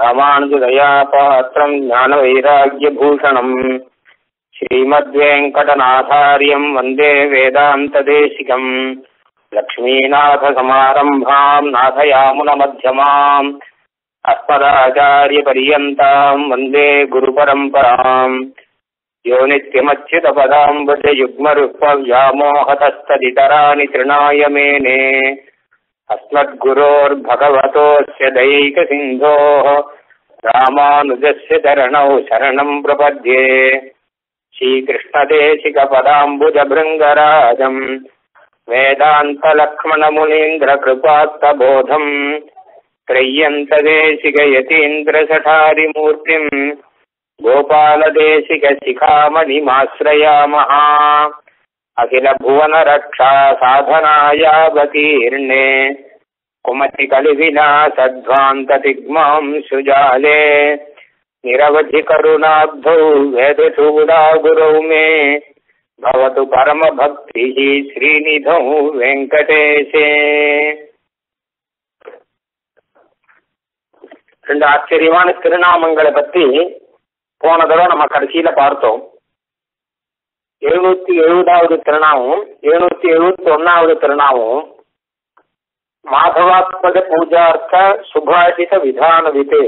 రామానుజదయాపాత్రం జ్ఞానవైరాగ్యభూషణం శ్రీమద్వేంకటనాథార్యం వందే వేదాంతదేశికం లక్ష్మీనాథసమారంభాం నాథయామునమధ్యమాం అస్మదాచార్యపర్యంతం వందే గురుపరంపరాం యో నిత్యమచ్యుతపదాంబుజయుగ్మరుపవ్యామోహతస్తదితరాణి తృణాయ మేనే అస్మద్గురోర్భగవతోస్య దైకసింధోః రామానుజస్య చరణౌ శరణం ప్రపద్యే శ్రీకృష్ణదేశికపదాంబుజభృంగరాజం వేదాంతలక్ష్మణమునీంద్రకృపాత్తబోధం త్రయ్యంతదేశికయతీంద్రసఠారిమూర్తిం గోపాలదేశికశిఖామణిమాశ్రయామః అఖిల భువన రక్షా సాధనాయావతీర్ణే కుమతి కలివినాసధ్వాంతతిగ్మాం సుజాలే నిరవధి కరుణాబ్ధౌ వేదచూడా గురౌ మే భవతు పరమ భక్తిః శ్రీనిధౌ వెంకటేశే. ரெண்டு ஆச்சரியமான திருநாமங்களை பற்றி போன தடவை நம்ம கடைசியில பார்த்தோம். 770வது திருநாமம் 771வது திருநாமம் மாதவாத்மக பூஜார்த்த சுபாஷித விதான விதே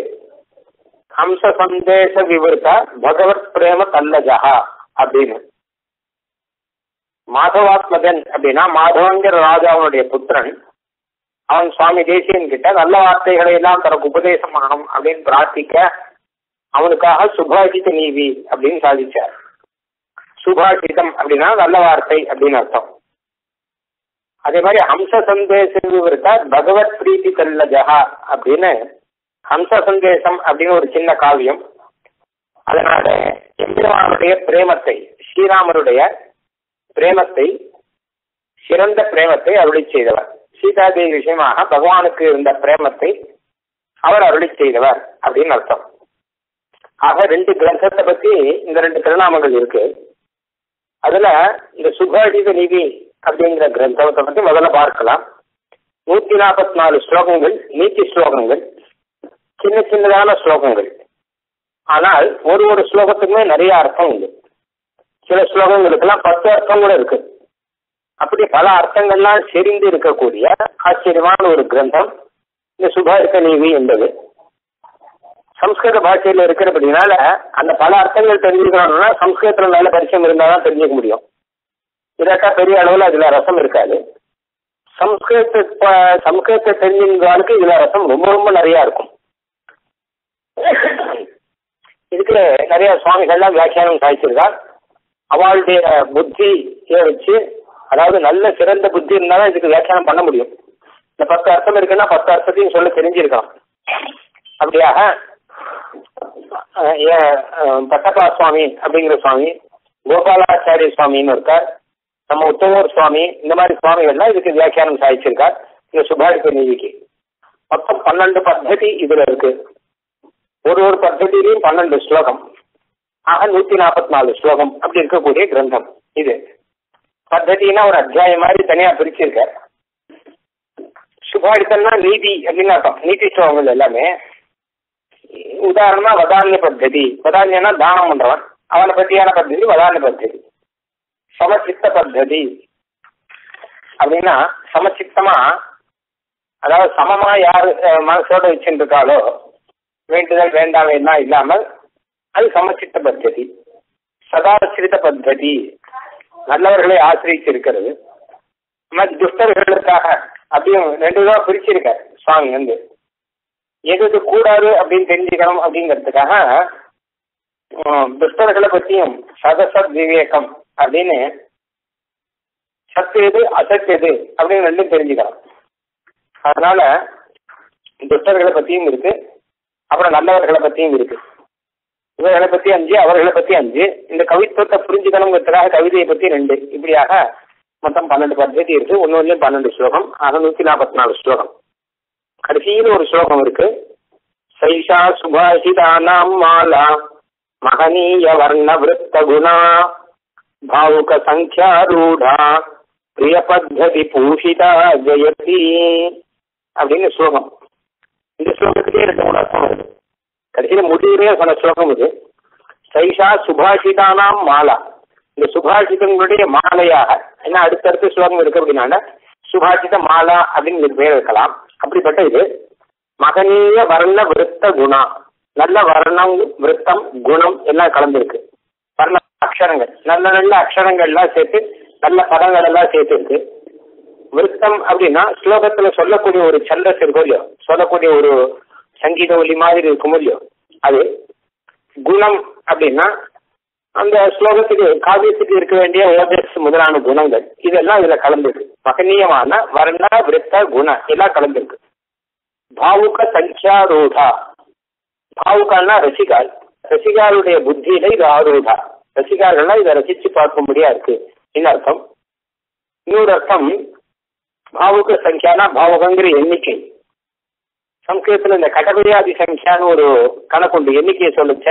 ஹம்ச சந்தேச விவருத்த பகவத் பிரேம கல்லஜா அப்படின்னு. மாதவாத்மகன் அப்படின்னா மாதவங்கிற ராஜாவுடைய புத்திரன். அவன் சுவாமி தேசியன் கிட்ட நல்ல வார்த்தைகளை எல்லாம் தனக்கு உபதேசம் பண்ணணும் அப்படின்னு பிரார்த்திக்க அவனுக்காக சுபாஷித நீதி அப்படின்னு சாதிச்சார். சுபாஷிதம் அப்படின்னா நல்ல வார்த்தை அப்படின்னு அர்த்தம். அதே மாதிரி ஹம்ச சந்தேசம் விவருத்தா பகவத் பிரீதி கல்ல ஜஹா அப்படின்னு ஹம்ச சந்தேசம் அப்படின்னு ஒரு சின்ன காவியம். அதனால எம்பெருமானுடைய பிரேமத்தை, ஸ்ரீராமருடைய பிரேமத்தை, சிறந்த பிரேமத்தை அருளி செய்தவர். சீதாதேவி விஷயமாக பகவானுக்கு இருந்த பிரேமத்தை அவர் அருளி செய்தவர் அப்படின்னு அர்த்தம். ஆக ரெண்டு கிரந்தத்தை பத்தி இந்த ரெண்டு திருநாமங்கள் இருக்கு. அதுல இந்த சுபாஷித நிதி அப்படிங்கிற கிரந்தத்தை பத்தி முதல்ல பார்க்கலாம். 144 ஸ்லோகங்கள், நீதி ஸ்லோகங்கள், சின்ன சின்னதான ஸ்லோகங்கள். ஆனால் ஒரு ஒரு ஸ்லோகத்துக்குமே நிறைய அர்த்தம் உண்டு. சில ஸ்லோகங்களுக்கெல்லாம் 10 அர்த்தம் கூட இருக்கு. அப்படி பல அர்த்தங்கள்லாம் செறிந்து இருக்கக்கூடிய ஆச்சரியமான ஒரு கிரந்தம் இந்த சுபாஷித நீதி என்பது. சம்ஸ்கிருத பாஷையில இருக்கிறபடினால அந்த பல அர்த்தங்கள் தெரிஞ்சுக்கணும்னா சம்ஸ்கிருதத்துல நல்ல பரிச்சயம் இருந்தால்தான் தெரிஞ்சுக்க முடியும். இதாக்கா பெரிய அளவில் அதுல ரசம் இருக்காது. சம்ஸ்கிருதத்தை தெரிஞ்சுக்கிறவங்களுக்கு இதுல ரசம் ரொம்ப ரொம்ப நிறையா இருக்கும். இதுக்கு நிறைய சுவாமிகள்லாம் வியாக்கியானம் சாதிச்சிருக்கான். அவளுடைய புத்தியை வச்சு, அதாவது நல்ல சிறந்த புத்தி இருந்தால்தான் இதுக்கு வியாக்கியானம் பண்ண முடியும். இந்த 10 அர்த்தம் இருக்குன்னா 10 அர்த்தத்தையும் சொல்ல தெரிஞ்சிருக்கான். அப்படியாக பட்டப்பா சுவாமி அப்படிங்கிற சுவாமி, கோபாலாச்சாரிய சுவாமின்னு இருக்கார், நம்ம உத்தவர் சுவாமி, இந்த மாதிரி சுவாமிகள்லாம் இதுக்கு வியாக்கியானம் சாதிச்சிருக்கார் இந்த சுபாஷித நீதிக்கு. மொத்தம் 12 பத்தி இதுல இருக்கு. ஒரு ஒரு பத்திலையும் 12 ஸ்லோகம். ஆக 144 ஸ்லோகம் அப்படி இருக்கக்கூடிய கிரந்தம் இது. பத்தினா ஒரு அத்தியாயம் மாதிரி தனியா பிரிச்சிருக்க. சுபாஷிதம்னா நீதி அப்படின்னு அர்த்தம். நீதி ஸ்லோகங்கள் எல்லாமே உதாரணமா வதானிய பத்தி, வதானியனா தானம் பண்றவன், அவனை பத்தியான பத்தி வதானிய பத்தி. சமச்சித்த பத்தி அப்படின்னா சமச்சித்தமா, அதாவது சமமா யாரு மனசோட வச்சுருக்காளோ வேண்டுதல் வேண்டாம் எல்லாம் இல்லாமல், அது சமச்சித்த பத்தி. சதாசிரித பத்தி நல்லவர்களை ஆசிரியிருக்கிறது. துஷ்டர்களுக்காக அப்படியும் ரெண்டு விதமா பிரிச்சிருக்க சுவாமி வந்து. எது கூடாது அப்படின்னு தெரிஞ்சுக்கணும் அப்படிங்கிறதுக்காக துஷ்டர்களை பற்றியும் சதசத் விவேகம் அப்படின்னு சத்து எது அசத் எது அப்படின்னு ரெண்டும் தெரிஞ்சுக்கலாம். அதனால துஷ்டர்களை பற்றியும் இருக்கு, அப்புறம் நல்லவர்களை பற்றியும் இருக்கு. இவர்களை பற்றி 5, அவர்களை பற்றி 5. இந்த கவித்துவத்தை புரிஞ்சுக்கணுங்கிறதுக்காக கவிதையை பற்றி 2. இப்படியாக மொத்தம் 12 பத்தி இருக்கு. ஒன்னொன்னுலயும் 12 ஸ்லோகம். ஆக 144 ஸ்லோகம். கடைசியில் ஒரு ஸ்லோகம் இருக்கு. சைஷா சுபாஷிதானாம் மாலா மகனீய வர்ண விருத்த குணா பாவுக சங்கியா ரூடா பிரிய பத்தி பூஷிதா ஜெயதி அப்படின்னு ஸ்லோகம். இந்த ஸ்லோகத்திலே 2 அர்த்தம் வருது. तीरे మన శ్లోకం ఇది సైషా సుభాషితానాం మాల இந்த சுபாஷிதங்களுடைய மாலையாக ஏன்னா அடுத்தடுத்த ஸ்லோகம் இருக்கு அப்படின்னா சுபாஷித மாலா அப்படின்னு பேர் வைக்கலாம். அப்படிப்பட்ட இது மகனீய வர்ண விருத்த குணா நல்ல வர்ணம் விருத்தம் குணம் எல்லாம் கலந்துருக்கு. வர்ண அக்ஷரங்கள் நல்ல நல்ல அக்ஷரங்கள்லாம் சேர்த்து நல்ல பதங்கள் எல்லாம் சேர்த்து இருக்கு. விருத்தம் அப்படின்னா ஸ்லோகத்துல சொல்லக்கூடிய ஒரு சந்தஸ் இருக்கோ இல்லையோ சொல்லக்கூடிய ஒரு சங்கீத ஒலி மாதிரி இருக்கும் இல்லையோ அது. குணம் அப்படின்னா அந்த ஸ்லோகத்துக்கு காவியத்துக்கு இருக்க வேண்டிய ஓஜஸ் முதலான குணங்கள் இதெல்லாம் இதுல கலந்துருக்கு. மகனீயமான வர்ண விருத்த குண எல்லாம் கலந்துருக்கு. பாவுக சங்க்யாரூடா பாவுக்கான்னா ரசிகால் ரசிகாருடைய புத்தியில இது ஆரூடா ரசிகார்கள்னா இதை ரசிச்சு பார்க்கும்படியா இருக்கு என்ன அர்த்தம். இன்னொரு அர்த்தம் பாவுக சங்கியானா பாவகங்கிற எண்ணிக்கை சம்ஸ்கிருதத்துல இந்த கடபடியாதி சங்கியான்னு ஒரு கணக்குண்டு எண்ணிக்கையை சொல்லுச்ச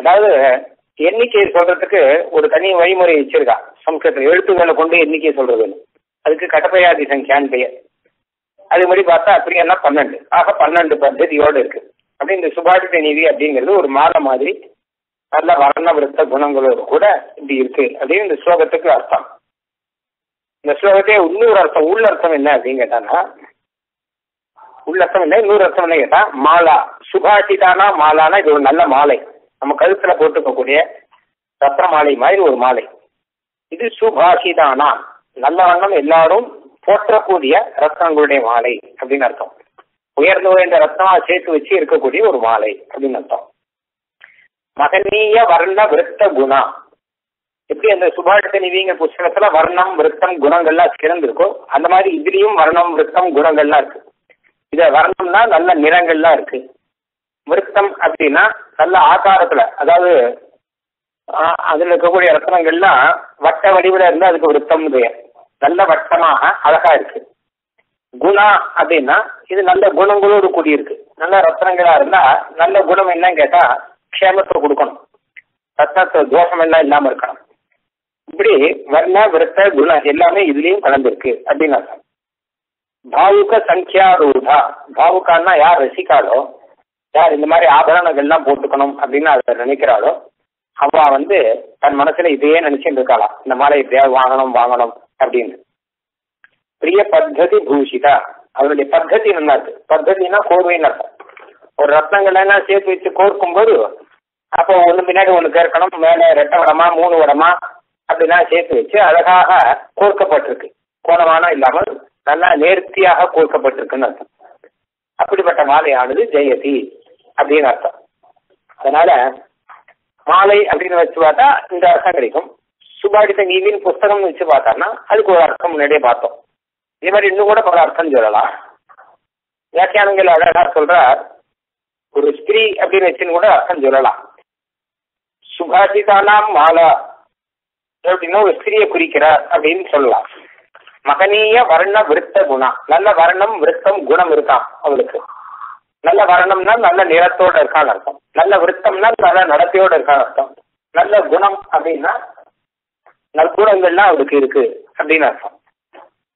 அதாவது எண்ணிக்கையை சொல்றதுக்கு ஒரு தனி வழிமுறை வச்சிருக்கா சம்ஸ்கிருதத்தில் எழுத்துக்களை கொண்டு எண்ணிக்கையை சொல்றதுன்னு அதுக்கு கடப்பையாதி சங்கியான் பெயர். அது மாதிரி பார்த்தா பிரியம்னா 12 ஆக 12 பத்தியோடு இருக்கு. அப்படி இந்த சுபாஷித நீதி அப்படிங்கிறது ஒரு மாலை மாதிரி நல்ல வர்ண விருத்த குணங்களோடு கூட இப்படி இருக்கு அப்படின்னு இந்த ஸ்லோகத்துக்கு அர்த்தம். இந்த ஸ்லோகத்தையே இன்னொரு அர்த்தம் உள்ள அர்த்தம் என்ன அப்படின்னு கேட்டாங்கன்னா உள்ள அர்த்தம் என்ன இன்னொரு அர்த்தம் என்ன கேட்டா மாலா சுபாஷிதானா மாலானா இது ஒரு நல்ல மாலை நம்ம கழுத்துல போட்டுக்கக்கூடிய ரத்ன மாலை மாதிரி ஒரு மாலை இது சுபாஷிதானா நல்ல வண்ணம் எல்லாரும் போற்றக்கூடிய ரத்னங்களுடைய மாலை அப்படின்னு அர்த்தம். உயர்ந்து உயர்ந்த ரத்னமா சேர்த்து வச்சு இருக்கக்கூடிய ஒரு மாலை அப்படின்னு அர்த்தம். மகனீய வர்ண விருத்த குணா எப்படி அந்த சுபாஷித நீதிங்கிற புஸ்தகத்துல வர்ணம் விருத்தம் குணங்கள்லாம் சிறந்திருக்கோ அந்த மாதிரி இதுலயும் வர்ணம் விருத்தம் குணங்கள்லாம் இருக்கு. இத வர்ணம்னா நல்ல நிறங்கள்லாம் இருக்கு. விருத்தம் அப்படின்னா நல்ல ஆகாரத்துல அதாவது அதுல இருக்கக்கூடிய ரத்னங்கள்லாம் வட்ட வடிவுல இருந்து அதுக்கு விருத்தம்னு பெயர். நல்ல வட்டமாக அழகா இருக்கு. குணா அப்படின்னா இது நல்ல குணங்களோடு கூடியிருக்கு. நல்ல ரத்னங்களா இருந்தா நல்ல குணம் என்னன்னு கேட்டா க்ஷேமத்தை கொடுக்கணும் ரத்னத்தை தோஷம் எல்லாம் இல்லாம இருக்கணும். இப்படி வர்ண விருத்த குணம் எல்லாமே இதுலயும் கலந்துருக்கு அப்படின்னு அர்த்தம். பாவுக சங்கியாரூடா பாவுக்கான்னா யார் ரசிக்காலோ யார் இந்த மாதிரி ஆபரணங்கள்லாம் போட்டுக்கணும் அப்படின்னு அதை நினைக்கிறாளோ அவ வந்து தன் மனசுல இதையே நினைச்சுட்டு இருக்காளாம் இந்த மாலை எப்படியாவது வாங்கணும் வாங்கணும் அப்படின்னு. பிரிய பத்தி பூஷிதா அவருடைய பத்தி நல்லா இருக்கு. பத்தினா கோர்வைன்னு அர்த்தம். ஒரு ரத்னங்கள் எல்லாம் சேர்த்து வச்சு கோர்க்கும் போது அப்போ ஒண்ணு பின்னாடி ஒண்ணு கேட்கணும் மேலே 2 வடமா 3 வடமா அப்படிலாம் சேர்த்து வச்சு அழகாக கோர்க்கப்பட்டிருக்கு. கோணமான இல்லாமல் நல்லா நேர்த்தியாக கோர்க்கப்பட்டிருக்குன்னு அர்த்தம். அப்படிப்பட்ட மாலையானது ஜெயதி அப்படின்னு அர்த்தம். அதனால மாலை அப்படின்னு வச்சு பார்த்தா இந்த அர்த்தம் கிடைக்கும். சுபாஷித நீதியின் புஸ்தகம் வச்சு பார்த்தோம்னா அதுக்கு ஒரு அர்த்தம் முன்னாடியே பார்த்தோம். இதே மாதிரி இன்னும் கூட பல அர்த்தம் சொல்லலாம். வியாக்கியானங்கள் அழகா சொல்ற ஒரு ஸ்திரீ அப்படின்னு வச்சுன்னு கூட அர்த்தம் சொல்லலாம். சுபாஷிதானாம் மாலா அப்படின்னா ஒரு ஸ்திரியை குறிக்கிறார் அப்படின்னு சொல்லலாம். மகனீய வர்ண விருத்த குணம் நல்ல வர்ணம் விருத்தம் குணம் இருக்கான் அவளுக்கு. நல்ல வர்ணம்னா நல்ல நிறத்தோட இருக்கான்னு அர்த்தம். நல்ல விருத்தம்னா நல்ல நடத்தையோட இருக்கான்னு அர்த்தம். நல்ல குணம் அப்படின்னா நற்குணங்கள்லாம் அவளுக்கு இருக்கு அப்படின்னு அர்த்தம்.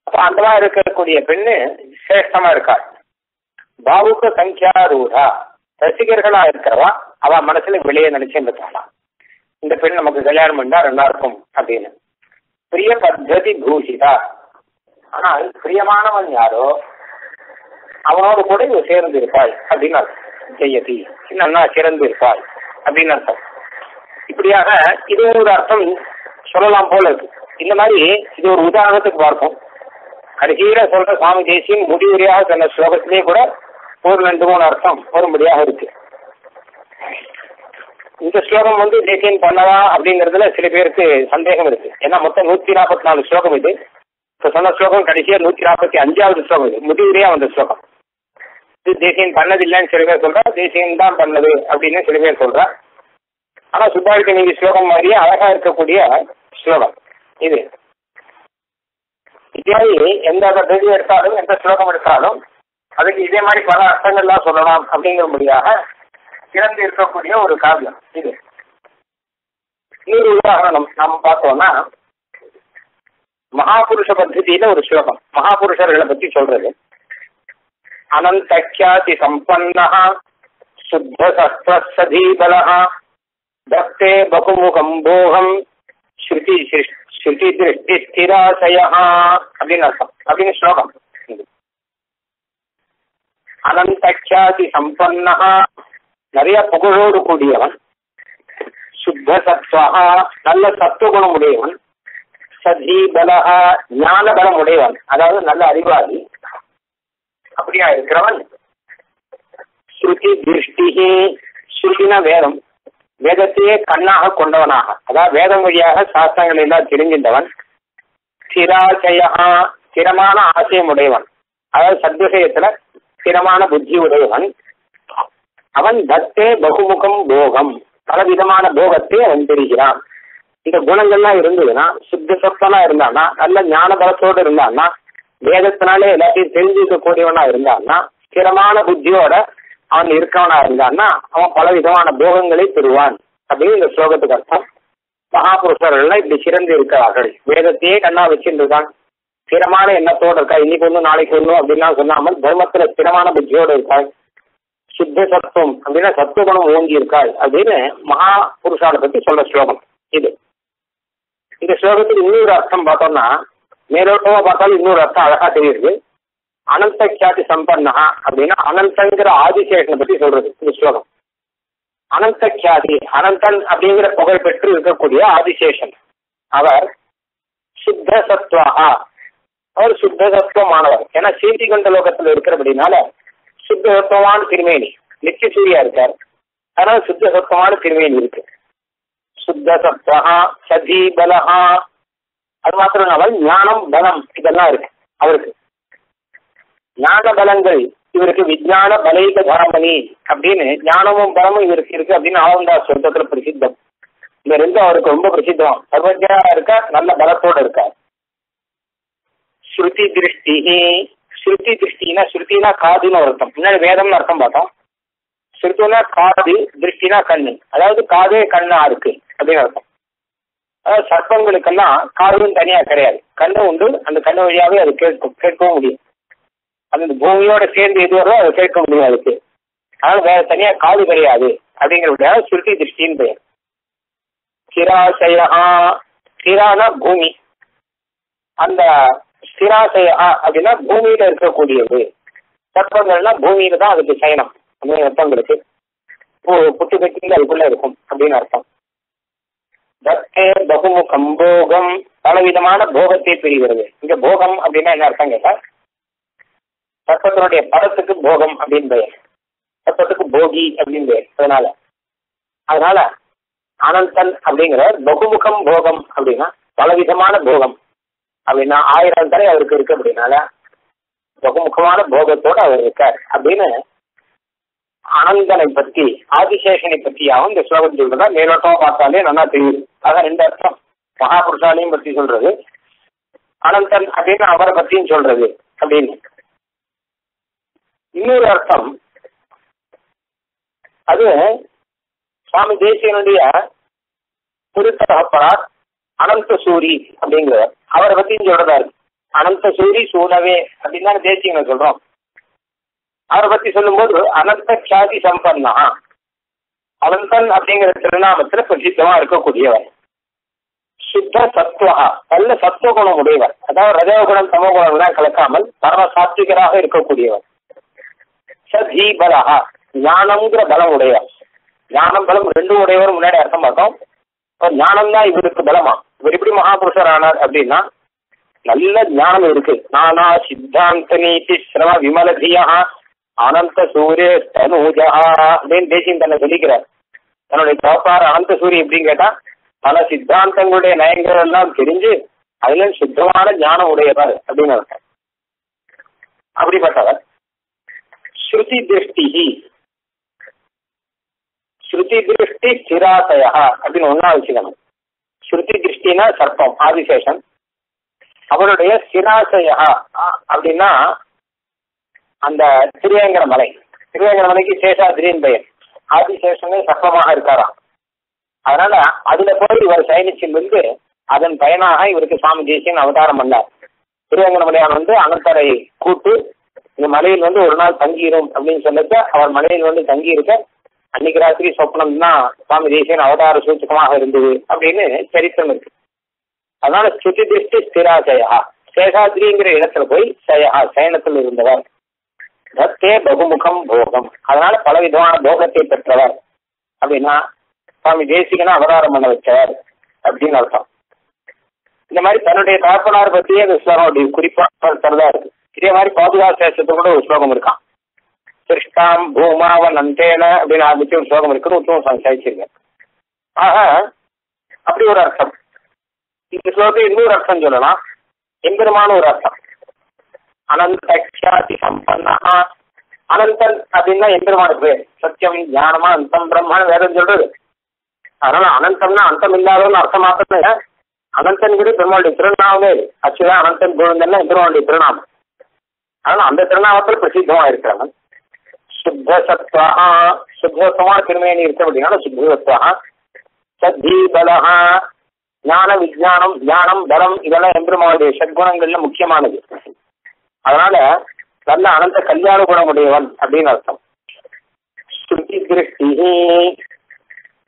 அப்ப அந்த மாதிரி இருக்கக்கூடிய பெண்ணு சிரேஷ்டமா இருக்காள். பாவுக சங்கியாரூடா ரசிகர்களா இருக்கிறவா அவ மனசுல வெளியே நினைச்சு இருக்கலாம் இந்த பெண் நமக்கு கல்யாணம் பண்ணா நல்லா இருக்கும் அப்படின்னு. பிரிய பத்தி பூஷிதா ஆனால் பிரியமானவன் யாரோ அவனோடு கூட இவ சேர்ந்து இருப்பாள் அப்படின்னு அர்த்தம். ஜெயதி நல்லா சிறந்து இருப்பாள் அப்படின்னு அர்த்தம். இப்படியாக இது ஒரு அர்த்தம் சொல்லலாம் போல இருக்கு. இந்த மாதிரி இது ஒரு உதாரணத்துக்கு பார்ப்போம். கடைசியில சொல்ற சுவாமி தேசியன் முடிவுரையாக சொன்ன ஸ்லோகத்திலேயே கூட ஒரு 2-3 அர்த்தம் வரும்படியாக இருக்கு. இந்த ஸ்லோகம் வந்து தேசியன் பண்ணலாம் அப்படிங்கறதுல சில பேருக்கு சந்தேகம் இருக்கு. ஏன்னா மொத்தம் 144 ஸ்லோகம் இது. இப்ப சொன்ன ஸ்லோகம் கடைசியா 145வது ஸ்லோகம் இது. முடிவுரையா வந்த ஸ்லோகம் இது. தேசியன் பண்ணது இல்லைன்னு சில பேர் சொல்றா. தேசியன் தான் பண்ணது அப்படின்னு சில பேர் சொல்றா. ஆனால் சுபாவிக்கு நீங்கள் ஸ்லோகம் மாதிரியே அழகா இருக்கக்கூடிய ஸ்லோகம் இது. இதே எந்த தேதி எடுத்தாலும் எந்த ஸ்லோகம் எடுத்தாலும் அதுக்கு இதே மாதிரி பல அர்த்தங்கள்லாம் சொல்லலாம் அப்படிங்கும்படியாக திறந்து இருக்கக்கூடிய ஒரு காவியம் இது. இன்னொரு உதாரணம் நாம பார்த்தோம்னா மகாபுருஷ பத்தியில ஒரு ஸ்லோகம் மகாபுருஷர்களை பத்தி சொல்றது. அனந்த க்யாதி சம்பன்ன சுத்த சஸ்வசதீபல தக்தே பகுமுகம் போகம் ஸ்ருதி ஸ்ருதி திருஷ்டி ஸ்திராசய அப்படின்னு அர்த்தம் அப்படின்னு ஸ்லோகம். அனந்த க்யாதி சம்பன்ன நிறைய புகழோடு கூடியவன், சுத்த சத்வஹா நல்ல சத்துவகுணம் உடையவன், சதீபலஹா ஞான பலம் உடையவன் அதாவது நல்ல அறிவாளி அப்படியா இருக்கிறவன், ஸ்ருதி திருஷ்டிஹி ஸ்ருதினா வேதம் வேதத்தையே கண்ணாக கொண்டவனாக அதாவது வேதம் வழியாக சாஸ்திரங்கள் எல்லாம் தெரிஞ்சின்றவன், ஸ்திராசயா ஸ்திரமான ஆசையம் உடையவன் அதாவது சத்விஷயத்துல ஸ்திரமான புத்தி உடையவன் அவன், தத்தே பகுமுகம் போகம் பலவிதமான போகத்தை அவன் தெரிகிறான். இந்த குணங்கள்லாம் இருந்ததுன்னா சுத்த சத்தனா இருந்தான்னா நல்ல ஞான பலத்தோடு இருந்தான்னா வேதத்தினாலே எல்லாத்தையும் தெரிஞ்சுக்கக்கூடியவனா இருந்தான்னா ஸ்திரமான புத்தியோட அவன் இருக்கவனா இருந்தான்னா அவன் பல விதமான போகங்களை பெறுவான் அப்படின்னு இந்த ஸ்லோகத்துக்கு அர்த்தம். மகாபுருஷர்கள்லாம் இப்படி சிறந்து இருக்கிறார்கள், வேதத்தையே கண்ணா வச்சுருந்துதான் ஸ்திரமான எண்ணத்தோடு இருக்கா, இன்னைக்கு ஒன்றும் நாளைக்கு ஒன்றும் அப்படின்லாம் சொல்லாமல் தர்மத்துல ஸ்திரமான புத்தியோடு இருக்காள், சுத்த சத்துவம் அப்படின்னா சத்துவகுணம் ஓங்கி இருக்காள் அப்படின்னு மகாபுருஷாலை பத்தி சொல்ற ஸ்லோகம் இது. இந்த ஸ்லோகத்துக்கு இன்னொரு அர்த்தம் பார்த்தோம்னா மேலோட்டமா பார்த்தாலும் இன்னொரு அர்த்தம் அழகா தெரியுது. அனந்த க்யாதி சம்பன்னா அப்படின்னா அனந்தங்கிற ஆதிசேஷனை பத்தி சொல்றது இந்த ஸ்லோகம். அனந்த க்யாதி அனந்தன் அப்படிங்கிற புகழ் பெற்று இருக்கக்கூடிய ஆதிசேஷன் அவர், சுத்த சத்வஹா அவர் சுத்த சத்துவமானவர். ஏன்னா சீதிகண்ட லோகத்துல இருக்கிறபடினால சுத்த சத்துவமான திருமேனி நித்திய சூரியா இருக்கார், அதனால சுத்த சத்துவமான திருமேனி இருக்கு. சுத்த சத்வஹா சதீபலஹா அது மாத்திரம் இல்லாமல் ஞானம் பலம் இதெல்லாம் இருக்கு அவருக்கு, ஞான பலங்கள் இவருக்கு விஜான பலைக தாமணி அப்படின்னு ஞானமும் பலமும் இவருக்கு இருக்கு அப்படின்னு ஆனந்தாஸ் சொந்தத்துல பிரசித்தம். இந்த ரெண்டும் அவருக்கு ரொம்ப பிரசித்தம், சர்வஜா இருக்கா நல்ல பலத்தோடு இருக்கா. ஸ்ருதி திருஷ்டி ஸ்ருதி திருஷ்டினா ஸ்ருதினா காதுன்னு அர்த்தம், முன்னாடி வேதம்னு அர்த்தம் பார்த்தோம். ஸ்ருதினா காது திருஷ்டினா கண்ணு அதாவது காதே கண்ணா இருக்கு அப்படின்னு அர்த்தம். அதாவது சர்ப்பங்களுக்கெல்லாம் காதுன்னு தனியா கிடையாது, கண்ணு உண்டு, அந்த கண்ணு வழியாவே அது கேட்கவும் முடியும், அந்த பூமியோட சேர்ந்து எதுவோ அதை கேட்க முடியும் அதுக்கு, அதனால வேற தனியா காது கிடையாது அப்படிங்கிறபடியாக சுருதி திருஷ்டின்னு பெயர். ஸ்திராசயா ஸ்திரானா பூமி, அந்த ஸ்திராசயா அப்படின்னா பூமியில இருக்கக்கூடியது, சர்ப்பங்கள்னா பூமியில தான் அதுக்கு சயனம் அப்படின்னு அர்த்தங்களுக்கு புட்டு பெட்டியில் அதுக்குள்ள இருக்கும் அப்படின்னு அர்த்தம். தத்தே பகுமுகம் போகம் பலவிதமான போகத்தை பெறுகிறது. இங்க போகம் அப்படின்னா என்ன அர்த்தம் கேட்டா சர்ப்பத்தினுடைய படத்துக்கு போகம் அப்படின்னு பெயர், சர்ப்பத்துக்கு போகி அப்படின்னு பெயர். அதனால அனந்தன் அப்படிங்கிற பகுமுகம் போகம் அப்படின்னா பலவிதமான போகம் அப்படின்னா 1000 தடவை அவருக்கு இருக்கு அப்படின்னால பகுமுகமான போகத்தோடு அவர் இருக்கார் அப்படின்னு அனந்தனை பற்றி ஆதிசேஷனை பற்றியாகவும் இந்த ஸ்லோகம் சொல்றதா மேலோட்டமா பார்த்தாலே நல்லா தெரியுது. அதான் ரெண்டு அர்த்தம், மகாபுருஷாலையும் பற்றி சொல்றது, அனந்தன் அப்படின்னு அவரை பற்றியும் சொல்றது அப்படின்னு. இன்னொரு அர்த்தம் அது சுவாமி தேசியனுடைய திருத்தகப்பரார் அனந்த சூரி அப்படிங்கிறவர் அவரை பத்தியும் சொல்றதா இருக்கு. அனந்த சூரி சூனவே அப்படின்னு தான் தேசியங்களை சொல்றோம். அவரை பத்தி சொல்லும் போது அனந்த க்யாதி சம்பன்னா அனந்தன் அப்படிங்கிற திருநாமத்துல பிரசித்தமா இருக்கக்கூடியவர், சுத்த சத்வஹா நல்ல சத்துவகுணம் உடையவர் அதாவது ரஜோகுணம் சமகுணம் தான் கலக்காமல் பரம சாத்விகராக இருக்கக்கூடியவர், சதீபலஹா ஞானம்ங்கிற பலம் உடையவர். ஞானம் பலம் ரெண்டும் உடையவர் முன்னாடி அர்த்தம் பார்த்தோம். ஞானம் தான் இவருக்கு பலமா, இவர் எப்படி மகாபுருஷர் ஆனார் அப்படின்னா நல்ல ஞானம் இருக்கு. நானா சித்தாந்த நீதி ஸ்ரவ விமலதியா அனந்த சூரிய தனூஜா அப்படின்னு தேசியம் தன்னை சொல்லிக்கிறார். தன்னுடைய தோப்பார் அனந்த சூரிய எப்படின்னு கேட்டா பல சித்தாந்தங்களுடைய நயங்கள் எல்லாம் தெரிஞ்சு அதுல சுத்தமான ஞானம் உடையவர் அப்படின்னு அர்த்தம். அப்படிப்பட்டவர் ஸ்ருதி திருஷ்டி శృతి దృష్టి స్థిరాశయ అది ఉన్న விஷயம். ஸ்ருதி திருஷ்டினா சர்ப்பம் ஆதிசேஷன், அவருடைய சிராசயா அப்படின்னா அந்த திரியங்கர மலை, திரியங்கர மலைக்கு சேஷாதிரின் பெயர். ஆதிசேஷனே சர்ப்பமாக இருக்காராம். அதனால அதுல போய் இவர் சைனிச்சில் வந்து அதன் பயனாக இவருக்கு சாமி தேசியன் அவதாரம் பண்ணார். திரியங்கர மலையான் வந்து அனந்தரை கூட்டு இந்த மலையில் வந்து ஒரு நாள் தங்கிடும் அப்படின்னு சொல்லிட்டு அவர் மலையில் வந்து தங்கி இருக்க அன்னைக்கு ராத்திரி சொப்னம் தான் சுவாமி தேசியன் அவதார சூச்சகமாக இருந்தது அப்படின்னு சரித்திரம் இருக்கு. அதனால ஸ்ருதி திருஷ்டி ஸ்திராசயா சேஷாத்ரிங்கிற இடத்துல போய் சயனத்தில் இருந்தவர். தத்தே பகுமுகம் போகம், அதனால பல விதமான போகத்தை பெற்றவர் அப்படின்னா சுவாமி தேசிகனா அவதாரம் பண்ண வச்சவர் அப்படின்னு அர்த்தம். இந்த மாதிரி தன்னுடைய தாற்பனார் பத்தியே அந்த ஸ்லோகம் அப்படி குறிப்பாக இருக்கு. இதே மாதிரி பாதுகா சேஷத்துக்கு கூட ஒரு ஸ்லோகம் இருக்கான். சிருஷ்டாம் பூமாவன் அந்தேன அப்படின்னு ஆரம்பிச்சு ஒரு ஸ்லோகம் இருக்குன்னு உத்தம சாதிச்சிருங்க. ஆஹா, அப்படி ஒரு அர்த்தம். இந்த ஸ்லோகத்தை இன்னொரு அர்த்தம் சொல்லலாம், எம்பெருமான ஒரு அர்த்தம். அனந்தாதி சம்பன்னா, அனந்தன் அப்படின்னா எம்பெருமான பேர். சத்தியம் ஞானமா அந்தம் பிரம்மான்னு வேற சொல்றது. அதனால அனந்தம்னா அந்தம் இல்லாதவன்னு அர்த்தம் மாத்திரம் இல்லை. அனந்தன் கூட பெருமாளுடைய திருநாமமே ஆக்சுவலா. அனந்தன் கோவிந்தன்னா பெருமாளுடைய திருநாமம். அதனால அந்த திருநாமத்தில் பிரசித்தமா இருக்கிறவன். சுத்தசத்வா சுத்தமா திருமேனி இருக்கு அப்படின்னா சுத்தசத்வா. சத்தி பலஹா ஞான விஜானம் ஞானம் பலம் இதெல்லாம் எம்பெருமானுடைய சத்குணங்கள்ல முக்கியமானது. அதனால நல்ல அனந்த கல்யாண குணமுடையவன் அப்படின்னு அர்த்தம். ஸ்ருதி திருஷ்டி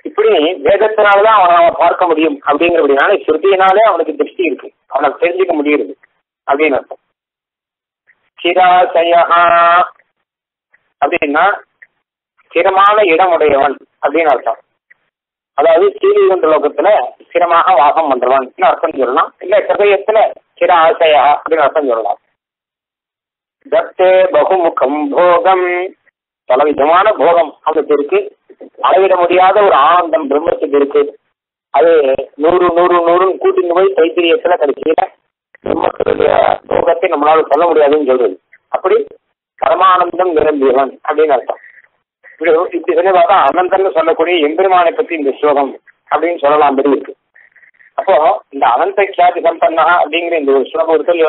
இப்படி வேதத்தினாலதான் அவனை அவன் பார்க்க முடியும் அப்படிங்கிறபடினால ஸ்ருதியினாலே அவனுக்கு திருஷ்டி இருக்கு, அவனை தெரிஞ்சுக்க முடியுது அப்படின்னு அர்த்தம். சிராசயா அப்படின்னா ஸ்திரமான இடமுடையவன் அப்படின்னு அர்த்தம். அதாவது சீரீகுண்ட லோகத்துல ஸ்திரமாக வாசம் பண்றவன் அர்த்தம் சொல்லலாம், இல்ல ஹிருதயத்துல சிர ஆசையா அப்படின்னு அர்த்தம் சொல்லலாம். தத்தே பகுமுகம் போகம், பலவிதமான போகம் அவனுக்கு இருக்கு. அளவிட முடியாத ஒரு ஆனந்தம் பிரம்மத்துக்கு இருக்கு. அது 100 100 100 கூட்டிட்டு போய் தைத்திரியத்துல கடைசியில பிரம்மத்துடைய போகத்தை நம்மளால சொல்ல முடியாதுன்னு சொல்றது. அப்படி பரமானந்தம் நிரம்பியவன் அப்படின்னு அர்த்தம். இப்படி சொல்லி பார்த்தா அனந்தன் சொல்லக்கூடிய எம்பெருமானை பத்தி இந்த ஸ்லோகம் அப்படின்னு சொல்லலாம். பெரிய இருக்கு. அப்போ இந்த அனந்த கியாதி சம்பன்னா அப்படிங்கிற இந்த ஒரு ஸ்லோகம் இருக்கு,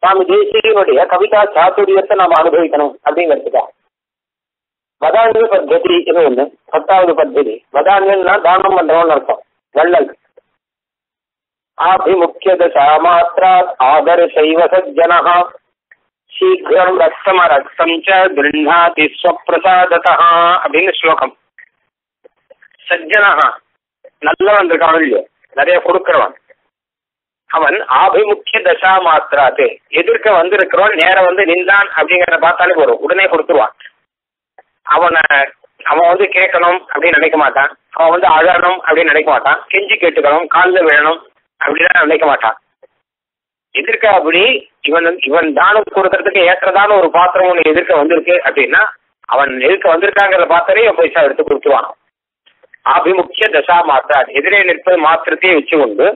சுவாமி தேசிகனுடைய கவிதா சாத்துரியத்தை நாம அனுபவிக்கணும் அப்படிங்கிறதுக்கா வதான்ய பத்தி இது ஒண்ணு. 10வது பத்தி வதான்யன்னா தானம் பண்றோம்னு அர்த்தம். வள்ளல் ஆபிமுக்கிய தசா மாத்ரா ஆதர்சைவ சஜ்ஜனஹ சீக்கிரம் ரத்தம ரத்தம் ச கிருண்ணாதி ஸ்வப்ரசாததஹ அப்படின்னு ஸ்லோகம். சஜ்ஜனஹா நல்லவன் இருக்கான் இல்லையோ, நிறைய கொடுக்கிறவன் அவன். ஆபிமுக்கிய தசா மாத்திராது எதிர்க்க வந்திருக்கிறவன் நேரம் வந்து நின்றான் அப்படிங்கிறத பார்த்தாலே போறோம், உடனே கொடுத்துருவான். அவன் வந்து கேட்கணும் அப்படின்னு நினைக்க மாட்டான். அவன் வந்து அழணும் அப்படின்னு நினைக்க மாட்டான். கெஞ்சி கேட்டுக்கணும் காலில் விழணும் அப்படின்னா நினைக்க மாட்டான். எதிர்க்க அப்படி இவன் தானம் கொடுக்கறதுக்கு ஏற்றதான ஒரு பாத்திரம் ஒன்று எதிர்க்க வந்திருக்கு அப்படின்னா அவன் எதிர்க்க வந்திருக்காங்கிறத பார்த்தாலே என் பைசா எடுத்து கொடுத்துருவான். ஆபிமுக்கிய தசா மாத்திரார் எதிரே நிற்பது மாத்திரத்தையும் வச்சு கொண்டு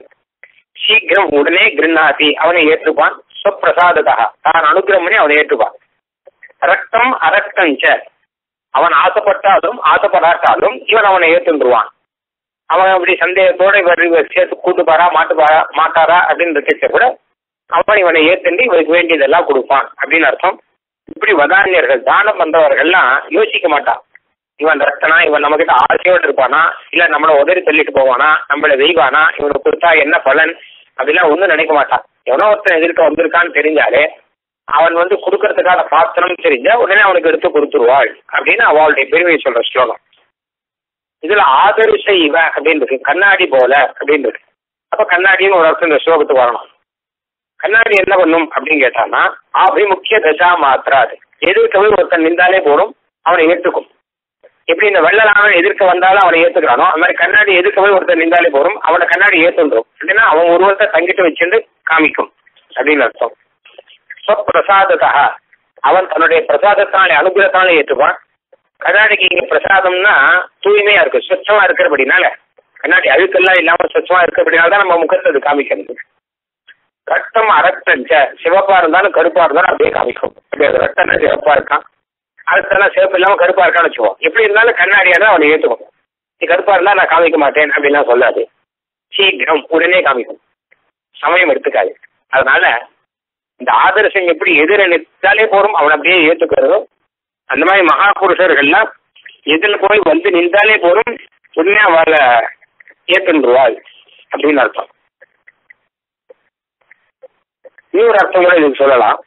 சீக்கிரம் உடனே கிருண்ணாதி அவனை ஏற்றுப்பான். சுப்பிரசாததாக தான் அனுகிரம் பண்ணி அவனை ஏற்றுப்பான். ரத்தம் அரக்தஞ்ச அவன் ஆசைப்பட்டாலும் ஆசைப்படாட்டாலும் இவன் அவனை ஏற்றுவான். அவன் அப்படி சந்தேகத்தோட இவர் சேர்த்து கூட்டுப்பாரா மாட்டாரா அப்படின்னு இருக்கச்ச கூட அவன் இவனை ஏற்றுண்டு இவருக்கு வேண்டியதெல்லாம் கொடுப்பான் அப்படின்னு அர்த்தம். இப்படி வதானியர்கள் தானம் பண்றவர்கள்லாம் யோசிக்க மாட்டான். இவன் ரத்தனா, இவன் நம்ம கிட்ட ஆசையோடு இருப்பானா, இல்ல நம்மளை உதறி தள்ளிட்டு போவானா, நம்மளை வெய்வானா, இவனுக்கு கொடுத்தா என்ன பலன் அப்படிலாம் ஒன்றும் நினைக்க மாட்டான். எவனோ ஒருத்தன் எதிர்க்க வந்திருக்கான்னு தெரிஞ்சாலே அவன் வந்து கொடுக்கறதுக்கான பாத்திரம் தெரிஞ்சா உடனே அவனுக்கு எடுத்து கொடுத்துருவாள் அப்படின்னு அவளுடைய பெருமையை சொல்ற ஸ்லோகம். இதுல ஆதரிச இவ அப்படின்றது கண்ணாடி போல அப்படின்றது. அப்ப கண்ணாடின்னு ஒரு அர்த்தம் இந்த ஸ்லோகத்துக்கு வரணும். கண்ணாடி என்ன பண்ணும் அப்படின்னு கேட்டான்னா ஆபிமுக்கிய தசா மாத்திராது எதிர்க்கவே ஒருத்தன் நின்றாலே போடும் அவனை ஏற்றுக்கும். எப்படி இந்த வெள்ளலாவன் எதிர்க்க வந்தாலும் அவனை ஏத்துக்கிறானோ அது மாதிரி கண்ணாடி எதிர்க்க போய் ஒருத்தர் நின்றாலே போறோம் அவனோட கண்ணாடி ஏத்துன்றோம். அப்படின்னா அவன் ஒருவர்த்த தங்கிட்டு வச்சுட்டு காமிக்கும் அப்படின்னு அர்த்தம். பிரசாதத்தா அவன் தன்னுடைய பிரசாதத்தாலே அனுகிரகத்தாலே ஏற்றுப்பான். கண்ணாடிக்கு இங்க பிரசாதம்னா தூய்மையா இருக்கு, சுத்தமா இருக்கிறபடினால, கண்ணாடி அழுக்கெல்லாம் இல்லாம சுத்தமா இருக்கிறபடினால்தான் நம்ம முகத்தை காமிக்கிறது. ரத்தம் அரத்தஞ்ச சிவப்பா இருந்தாலும் கருப்பா இருந்தாலும் அப்படியே காமிக்கும். அப்படியே ரத்தன சிவப்பா இருக்கான், அரத்தெல்லாம் சிவப்பு இல்லாம கருப்பா இருக்கான்னு வச்சுக்கோம். எப்படி இருந்தாலும் கண்ணாடியா தான் அவனை ஏற்றுவோம். நீ கருப்பா இருந்தா நான் காமிக்க மாட்டேன் அப்படின்லாம் சொல்லாது, சீக்கிரம் உடனே காமிக்கும், சமயம் எடுத்துக்காது. அதனால இந்த ஆதர்சம் எப்படி எதிர்த்தாலே போறோம் அவன் அப்படியே ஏற்றுக்கிறதோ அந்த மாதிரி மகா புருஷர்கள்லாம் எதில் போய் வந்து நின்றாலே போறோம் உடனே அவளை ஏற்றுவாள் அப்படின்னு அர்த்தம். இன்னொரு அர்த்தம் கூட இதுக்கு சொல்லலாம்.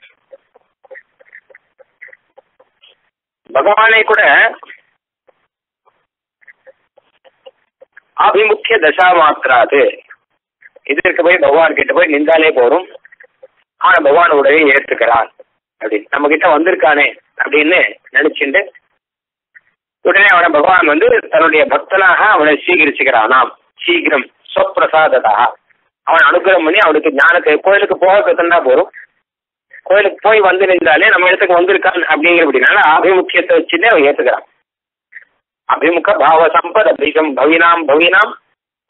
பகவானை கூட ஆபிமுக்கிய தசா மாத்திராது, இதற்கு போய் பகவான் கிட்ட போய் நின்றாலே போறோம் ஆனா பகவானுடைய ஏற்றுக்கிறான் அப்படின்னு நம்ம கிட்ட வந்திருக்கானே அப்படின்னு நினைச்சுட்டு உடனே அவனை பகவான் வந்து தன்னுடைய பக்தனாக அவனை சீகரிச்சுக்கிறானாம். சீக்கிரம் சொப்பிரசாததா அவன் அனுகிரகம் பண்ணி அவனுக்கு ஞானத்தை கோயிலுக்கு போக கத்தா போறோம். கோயிலுக்கு போய் வந்து நின்றாலே நம்ம இடத்துக்கு வந்திருக்கான் அப்படிங்கிறபடினால அபிமுக்கியத்தை வச்சுட்டு அவன் ஏற்றுக்கிறான். அபிமுக பாவ சம்பத் அபிஷம் பவினாம் பவினாம்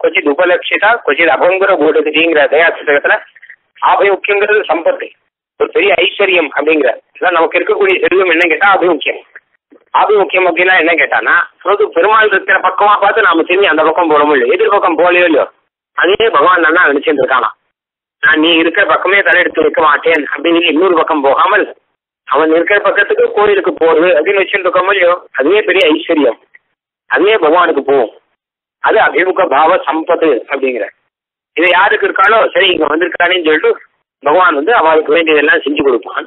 கொச்சித் உபலட்சிதா கொச்சித் அபங்குற போடுக்குதிங்கிற தயாசத்துல ஆபிமுக்கியங்கிறது சம்பத்து, ஒரு பெரிய ஐஸ்வர்யம் அப்படிங்கிற நமக்கு இருக்கக்கூடிய செல்வம் என்ன கேட்டா அபிமுக்கியம். ஆபிமுக்கியம் அப்படின்னா என்ன கேட்டானா பெருமாள் இருக்கிற பக்கமா பார்த்து நாம திரும்பி அந்த பக்கம் போனோம் இல்லையோ, எதிர்பக்கம் போலையோ இல்லையோ, அதே பகவான் தான் நினைச்சிட்டு இருக்கானா நான் நீ இருக்கிற பக்கமே தலை எடுத்து வைக்க மாட்டேன் அப்படின்னு இன்னொரு பக்கம் போகாமல் அவன் இருக்கிற பக்கத்துக்கு கோயிலுக்கு போறது அப்படின்னு நினைச்சிட்டு இருக்க முடியோ, அதுவே பெரிய ஐஸ்வர்யம், அதுவே பகவானுக்கு போகும். அது அபிமுக பாவ சம்பத்து அப்படிங்கிற இதை யாருக்கு இருக்கானோ சரி இங்க வந்திருக்கானேன்னு சொல்லிட்டு பகவான் வந்து அவனுக்கு வேண்டியதெல்லாம் செஞ்சு கொடுப்பான்.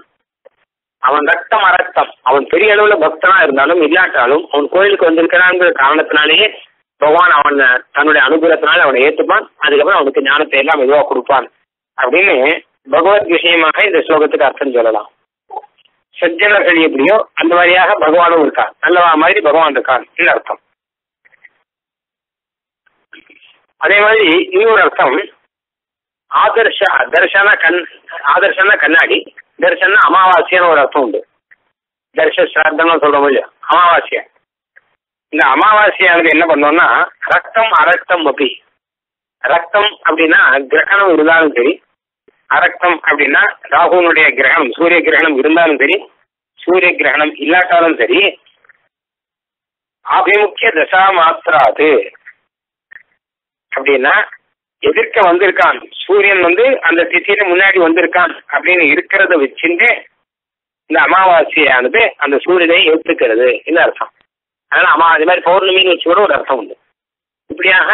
அவன் ரத்தம் அரத்தம் அவன் பெரிய அளவுல பக்தனா இருந்தாலும் இல்லாட்டாலும் அவன் கோயிலுக்கு வந்திருக்கிறான்ங்கிற காரணத்தினாலேயே பகவான் அவன் தன்னுடைய அனுகிரகத்தினால அவனை ஏற்றுப்பான். அதுக்கப்புறம் அவனுக்கு ஞானத்தை எல்லாம் மெதுவாக கொடுப்பான் அப்படின்னு பகவத் விஷயமாக இந்த ஸ்லோகத்துக்கு அர்த்தம் சொல்லலாம். சஜ்ஜனர்கள் எப்படியோ அந்த மாதிரியாக பகவானும் இருக்கான், நல்லவா மாதிரி பகவான் இருக்கான் அர்த்தம். அதே மாதிரி இன்னொரு அர்த்தம் ஆதர்ஷ தர்ஷனா கண், ஆதர்ஷனா கண்ணாடி, தர்ஷன்னா அமாவாசைன்னு ஒரு அர்த்தம் உண்டு. தர்ஷ ஸ்ராத்தம்னு சொல்றோம் இல்லையா அமாவாசையா, இந்த அமாவாசையானது என்ன பண்ணோம்னா ரத்தம் அரக்தம் அப்படி, ரத்தம் அப்படின்னா கிரகணம் இருந்தாலும் சரி, அரக்தம் அப்படின்னா ராகுனுடைய கிரகணம் சூரிய கிரகணம் இருந்தாலும் சரி சூரிய கிரகணம் இல்லாட்டாலும் சரி அபிமுக்கிய தசா மாத்திராது அப்படின்னா எதிர்க்க வந்திருக்கான் சூரியன் வந்து அந்த திசையில முன்னாடி வந்திருக்கான் அப்படின்னு இருக்கிறத வச்சுட்டு இந்த அமாவாசையானது அந்த சூரியனை ஏற்றுக்கிறது என்ன அர்த்தம். அதனால அம்மா அது மாதிரி பௌர்ணமின்னு வச்சு கூட ஒரு அர்த்தம் உண்டு. இப்படியாக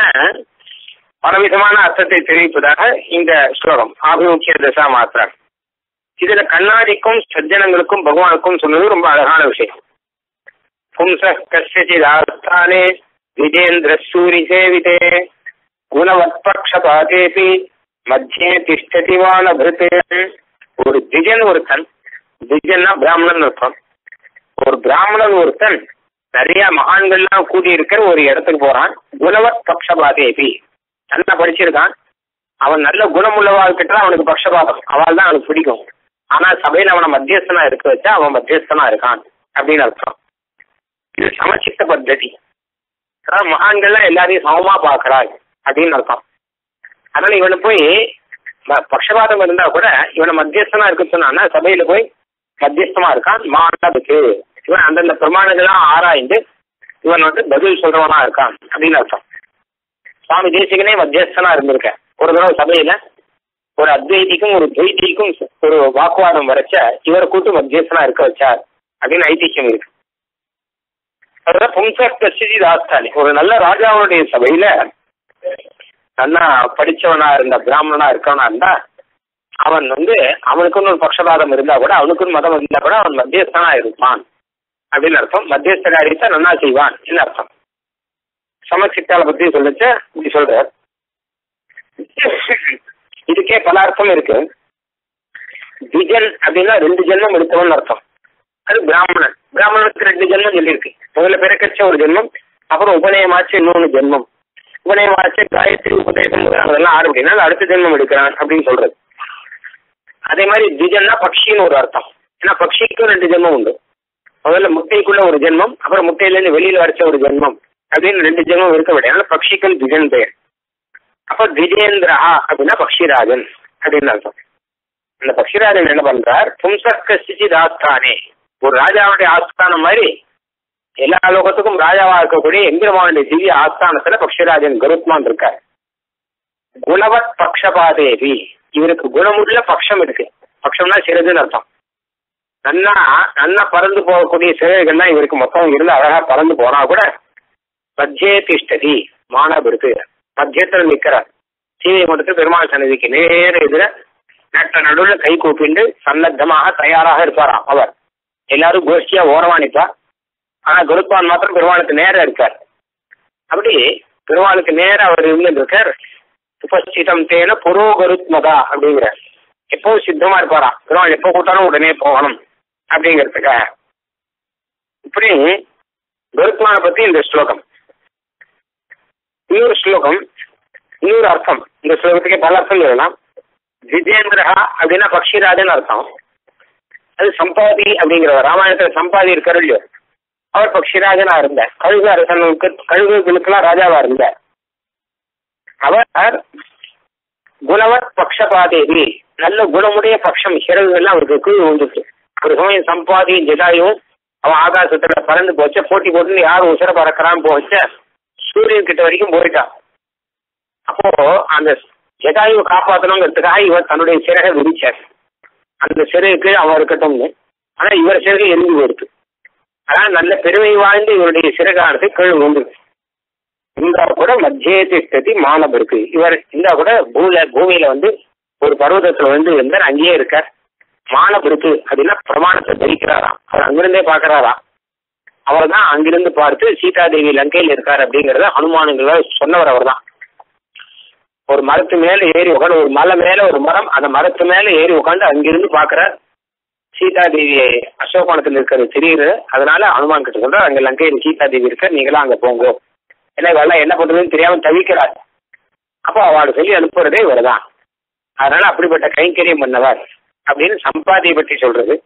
பலவிதமான அர்த்தத்தை தெரிவிப்பதாக இந்த ஸ்லோகம் ஆபிமுக்கிய தசா மாத்திரம். இதுல கண்ணாடிக்கும் சஜ்ஜனங்களுக்கும் பகவானுக்கும் சொன்னது ரொம்ப அழகான விஷயம். பும்ச கசித் ஆஸ்தானே விஜேந்திர சூரி சேவிதே குணவத்பக்ஷபாதேபி மத்தியே திஷ்டதிவான பிருத்தே. ஒரு திஜன் ஒருத்தன், திஜன்னா பிராமணன் அர்த்தம், ஒரு பிராமணன் ஒருத்தன் நிறைய மகான்கள்லாம் கூடி இருக்கிற ஒரு இடத்துக்கு போறான். குணவத் பக்ஷபாதேபி நல்லா படிச்சிருக்கான், அவன் நல்ல குணமுள்ளவாள் கிட்ட அவனுக்கு பக்ஷபாதம், அவள் தான் அவனுக்கு பிடிக்கும். ஆனா சபையில அவனை மத்தியஸ்தனா இருக்க வச்சா அவன் மத்தியஸ்தனா இருக்கான் அப்படின்னு அர்த்தம். சமச்சித்த பத்தி மகான்கள்லாம் எல்லாரையும் சமமா பாக்குறாள் அப்படின்னு அர்த்தம். அதனால இவனை போய் பக்ஷபாதம் இருந்தா கூட இவனை மத்தியஸ்தனா இருக்கு சொன்னான்னா சபையில போய் மத்தியஸ்தமா இருக்கான் மாண்டபுக்கு. இவன் அந்தந்த பிரமாணங்கள்லாம் ஆராய்ந்து இவன் வந்து பதில் சொல்றவனா இருக்கான் அப்படின்னு அர்த்தம். சுவாமி தேசிகனே மத்தியஸ்தனா இருந்திருக்கேன். ஒரு தடவை சபையில ஒரு அத்வைதிக்கும் ஒரு துவைதிக்கும் ஒரு வாக்குவாதம் வரைச்ச இவரை கூட்டு மத்தியஸ்தனா இருக்க வச்சார் அப்படின்னு ஐதிஹ்யம் இருக்கு. அதாவது பும்சகஸ்தி தாஸ்தானி ஒரு நல்ல ராஜாவுடைய சபையில நல்லா படிச்சவனா இருந்தா பிராமணனா இருக்கவனா இருந்தா அவன் வந்து அவனுக்குன்னு ஒரு பக்ஷபாதம் இருந்தா கூட அவனுக்குன்னு மதம் இருந்தா கூட அவன் மத்தியஸ்தனா இருப்பான் அப்படின்னு அர்த்தம். மத்தியஸ்த காரியத்தை நன்னா செய்வான் என்ன அர்த்தம். சமச்சித்தால பத்தி சொல்லிச்சு இப்படி சொல்ற. இதுக்கே பல அர்த்தம் இருக்கு. திஜன் அப்படின்னா ரெண்டு ஜென்மம் எடுத்தவன் அர்த்தம். அது பிராமணன். பிராமணனுக்கு 2 ஜென்மம் சொல்லியிருக்கு. முதல்ல பிறக்கச்ச ஒரு ஜென்மம், அப்புறம் உபநயமாச்சு இன்னொரு ஜென்மம். உபநயமாச்சு காயத்ரி உபநயம் அதெல்லாம் 6 அப்படின்னா அடுத்த ஜென்மம் எடுக்கிறான் அப்படின்னு சொல்றது. அதே மாதிரி திஜன்னா பக்ஷின்னு ஒரு அர்த்தம். ஏன்னா பக்ஷிக்கும் 2 ஜென்மம் உண்டு. முதல்ல முட்டைக்குள்ள ஒரு ஜென்மம், அப்புறம் முட்டையிலேருந்து வெளியில அடிச்ச ஒரு ஜென்மம் அப்படின்னு 2 ஜென்மம் இருக்க விட. அதனால பக்ஷிக்கும் திஜன் பெயர். அப்ப திஜேந்திரா அப்படின்னா பக்ஷிராஜன் அப்படின்னு அர்த்தம். அந்த பக்ஷிராஜன் என்ன பண்றார், பும்சக்கசிஜி தாஸ்தானே, ஒரு ராஜாவுடைய ஆஸ்தானம் மாதிரி எல்லா லோகத்துக்கும் ராஜாவா இருக்கக்கூடிய எந்திரமாவுடைய திவ்ய ஆஸ்தானத்துல பக்ஷிராஜன் கருத்மான் இருக்கார். குணவத் பக்ஷபாதேவி, இவருக்கு குணமுள்ள பக்ஷம் இருக்கு. பக்ஷம்னா சிறதுன்னு அர்த்தம். நல்லா பறந்து போகக்கூடிய சிறகுகள்லாம் இவருக்கு மொத்தம் இருந்து அழகா பறந்து போனா கூட பத்ஜே திஷ்டதி மானவ இருக்கு. மத்தியத்தில் நிற்கிறார். சீதை மட்டத்தில் பெருமாள் சன்னதிக்கு நேர எதிர நட்ட நடுவில் கை கூப்பிண்டு சன்னத்தமாக தயாராக இருப்பாராம். அவர் எல்லாரும் கோஷ்டியா ஓரமா நிற்பார். ஆனா குருத்வான் மாத்திரம் பெருமாளுக்கு நேர இருக்கார். அப்படி பெருமாளுக்கு நேர அவர் இருந்துட்டு இருக்கார். உபஸ்திதம் தேன புரோகருத்மதா அப்படிங்கிறார். எப்பவும் சித்தமா இருப்பாராம். பெருமாள் எப்போ கூட்டாலும் உடனே போகணும் அப்படிங்கிறதுக்காக. இப்படி குருத்வானை பத்தி இந்த ஸ்லோகம். இன்னொரு ஸ்லோகம், இன்னொரு அர்த்தம். இந்த ஸ்லோகத்துக்கே பல அர்த்தம் சொல்லலாம். திஜேந்திரா அப்படின்னா பக்ஷிராஜன் அர்த்தம். அது சம்பாதி அப்படிங்கிறவர். ராமாயணத்துல சம்பாதி இருக்காரு இல்லையோ, அவர் பக்ஷிராஜனா இருந்தார். கழுகு அரசனுக்கு, கழுகுகளுக்கெல்லாம் ராஜாவா இருந்தார். அவர் குணவத் பக்ஷபாதேவி, நல்ல குணமுடைய பக்ஷம், சிறகுகள்லாம் அவருக்கு கீழ் விழுந்துச்சு. ஒரு சமயம் சம்பாதி ஜடாயும் அவன் ஆகாசத்துல பறந்து போச்ச. போட்டி போட்டு யாரும் உசுர பறக்கிறான்னு போச்ச. சூரியன் கிட்ட வரைக்கும் போயிட்டான். அப்போ அந்த ஜடாயுவை காப்பாற்றணுங்கிறதுக்காக இவர் தன்னுடைய சிறகை விரிச்சார். அந்த சிறகுக்கு அவன் இருக்கட்டும்னு. ஆனா இவர் சிறகு எரிஞ்சு போயிருக்கு. ஆனா நல்ல பெருமை வாய்ந்து இவருடைய சிறகானது கீழ் விழுந்துது. இந்தா கூட மத்திய திஷ்டதி மானம் இருக்கு. இவர் இந்தா கூட பூமியில வந்து ஒரு பர்வதத்துல வந்து இருந்தார். அங்கேயே இருக்கார். மானம் இருக்கு அப்படின்னா பிரமாணத்தை தெரிவிக்கிறாராம். அவர் அங்கிருந்தே பாக்குறாராம். அவர் தான் அங்கிருந்து பார்த்து சீதாதேவி லங்கையில் இருக்கார் அப்படிங்கறத அனுமானங்கள சொன்னவர் அவர் தான். ஒரு மரத்து மேல ஏறி உட்காந்து, ஒரு மலை மேல ஒரு மரம், அந்த மரத்து மேல ஏறி உட்காந்து அங்கிருந்து பாக்குறார். சீதாதேவியை அசோகோணத்தில் இருக்கிறது தெரியுது. அதனால அனுமான் கிட்ட சொல்றாரு, அங்க லங்கையில் சீதாதேவி இருக்கார், நீங்களாம் அங்க போங்க. ஏன்னா இவெல்லாம் என்ன பண்றதுன்னு தெரியாம தவிக்கிறார். அப்போ அவள் சொல்லி அனுப்புறதே இவர் தான். அதனால அப்படிப்பட்ட கைங்கரியம் பண்ணவர் அப்படின்னு சம்பாதியை பற்றி சொல்றது.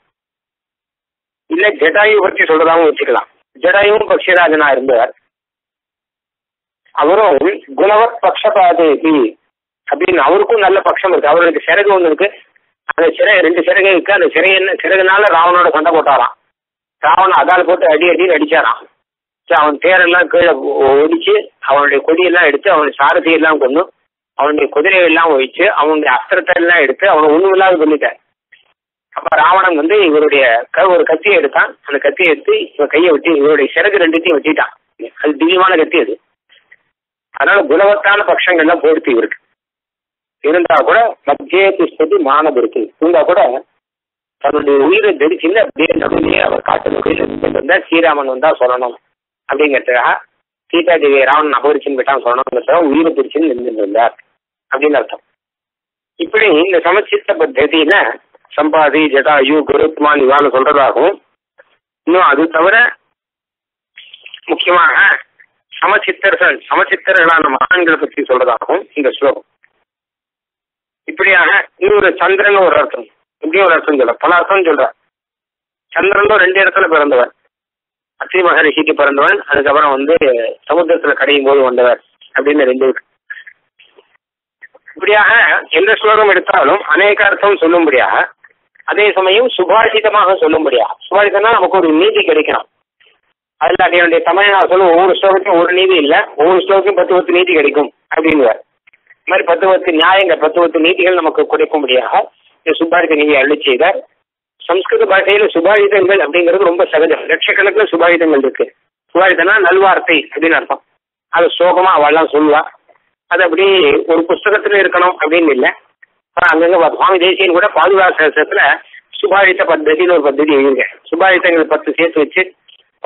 இல்ல ஜடாயு பற்றி சொல்றதாகவும் வச்சுக்கலாம். ஜடாயுவும் பக்ஷராஜனா இருந்தார். அவரும் குணவத் பக்ஷபாதேவி அப்படின்னு, அவருக்கும் நல்ல பட்சம் இருக்கு. அவருக்கு சிறகு ஒண்ணு இருக்கு. அந்த சிறகு, 2 சிறகு இருக்கு. அந்த சிறை என்ன சிறகுனால ராவனோட சண்டை போட்டாராம். ராவன் அதால் போட்டு அடின்னு அடிச்சாராம். அவன் தேரெல்லாம் கீழே ஒடிச்சு, அவனுடைய கொடியெல்லாம் எடுத்து, அவனுடைய சாரதியெல்லாம் கொண்டு, அவனுடைய குதிரையெல்லாம் ஒழிச்சு, அவனுடைய அஸ்திரத்தை எல்லாம் எடுத்து அவனை ஒண்ணும் இல்லாத பண்ணிட்டார். அப்ப ராவணன் வந்து இவருடைய ஒரு கத்தியை எடுத்தான். அந்த கத்தியை எடுத்து இவன் கையை வெட்டி இவருடைய சிறகு 2த்தையும் வெட்டிட்டான். அது திவ்யமான கத்தி அது. அதனால குணவத்தான பட்சங்கள்லாம் போடுத்து இவருக்கு. இருந்தா கூட மத்திய திஷ்டதி மானம் இருக்கு. இருந்தா கூட தன்னுடைய உயிரை தெரிச்சுன்னு அப்படியே நடுவே அவர் காட்டு வந்தா ஸ்ரீராமன் வந்தா சொல்லணும் அப்படிங்கிறதுக்காக சீதா தேவியை ராவணன் அபகரிச்சுன்னு போயிட்டான் சொல்லணுங்கிறதுக்காக உயிரை பிரிச்சுன்னு நின்றுருந்தார் அப்படின்னு அர்த்தம். இப்படி இந்த சமச்சித்த பத்தின சம்பாதி ஜடாயு குருத்மான் இவான்னு சொல்றதாகவும், இன்னும் அது தவிர முக்கியமாக சமச்சித்தர்களான மகான்களை பற்றி சொல்றதாகவும் இந்த ஸ்லோகம். இப்படியாக இன்னொரு சந்திரன் ஒரு அர்த்தம், இப்படியும் ஒரு அர்த்தம் சொல்ற, பல அர்த்தம் சொல்ற. சந்திரனும் 2 இடத்துல பிறந்தவர். அத்ரி மகரிஷிக்கு பிறந்தவன், அதுக்கப்புறம் வந்து சமுத்திரத்துல கடையும் போது வந்தவர் அப்படின்னு 2 இருக்கு. இப்படியாக எந்த ஸ்லோகம் எடுத்தாலும் அநேக அர்த்தம் சொல்லும்படியாக, அதே சமயம் சுபாஷிதமாக சொல்லும்படியாக. சுபாஷிதம்னா நமக்கு ஒரு நீதி கிடைக்கணும். அதுல அதனுடைய தமிழ்நாடு சொல்லும் ஒவ்வொரு ஸ்லோகத்தையும் ஒரு நீதி இல்லை, ஒவ்வொரு ஸ்லோகத்தையும் 10 நீதி கிடைக்கும் அப்படிங்குவார். இது மாதிரி 10 நியாயங்கள், 10 நீதிகள் நமக்கு கிடைக்கும்படியாக இந்த சுபாஷித நீதியை அருளி செய்தார். சம்ஸ்கிருத பாஷையில சுபாஷிதங்கள் அப்படிங்கிறது ரொம்ப சகஜம். லட்சக்கணக்கில் சுபாஷிதங்கள் இருக்கு. சுபாஷிதம்னா நல்வார்த்தை அப்படின்னு அர்த்தம். அது சோகமா அவெல்லாம் சொல்லுவா. அது அப்படி ஒரு புஸ்தகத்துல இருக்கணும் அப்படின்னு இல்லை. அங்கங்க சுவாமி தேசியன் கூட பாதுகாசத்துல சுபாஷித பத்ததின்னு ஒரு பத்ததி எழுதுங்க. சுபாஷிதங்கள் 10 சேர்த்து வச்சு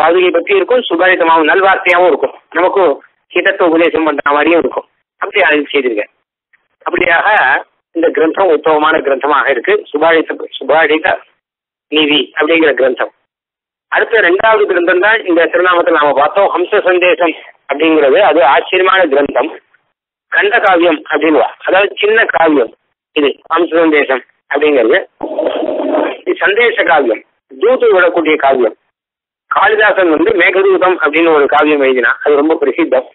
பாதுகை பத்தி இருக்கும். சுபாஷிதமாகவும் நல்வார்த்தையாகவும் இருக்கும். நமக்கும் ஹிதத்துவ உபதேசம் பண்ற மாதிரியும் இருக்கும். அப்படி ஆய்வு செய்திருக்க. அப்படியாக இந்த கிரந்தம் உத்தமமான கிரந்தமாக இருக்கு. சுபாஷித நீதி அப்படிங்கிற கிரந்தம். அடுத்த இரண்டாவது கிரந்தம் தான் இந்த திருநாமத்தில் நாம பார்த்தோம் ஹம்ச சந்தேசம் அப்படிங்கிறது. அது ஆச்சரியமான கிரந்தம், கண்ட காவியம் அப்படின்வா, அதாவது சின்ன காவியம். இது ஹம்ச சந்தேசம் அப்படிங்கிறது சந்தேச காவியம், தூது விடக்கூடிய காவியம். காளிதாசன் மேகதூதம் அப்படின்னு ஒரு காவியம் எழுதினா அது ரொம்ப பிரசித்தம்.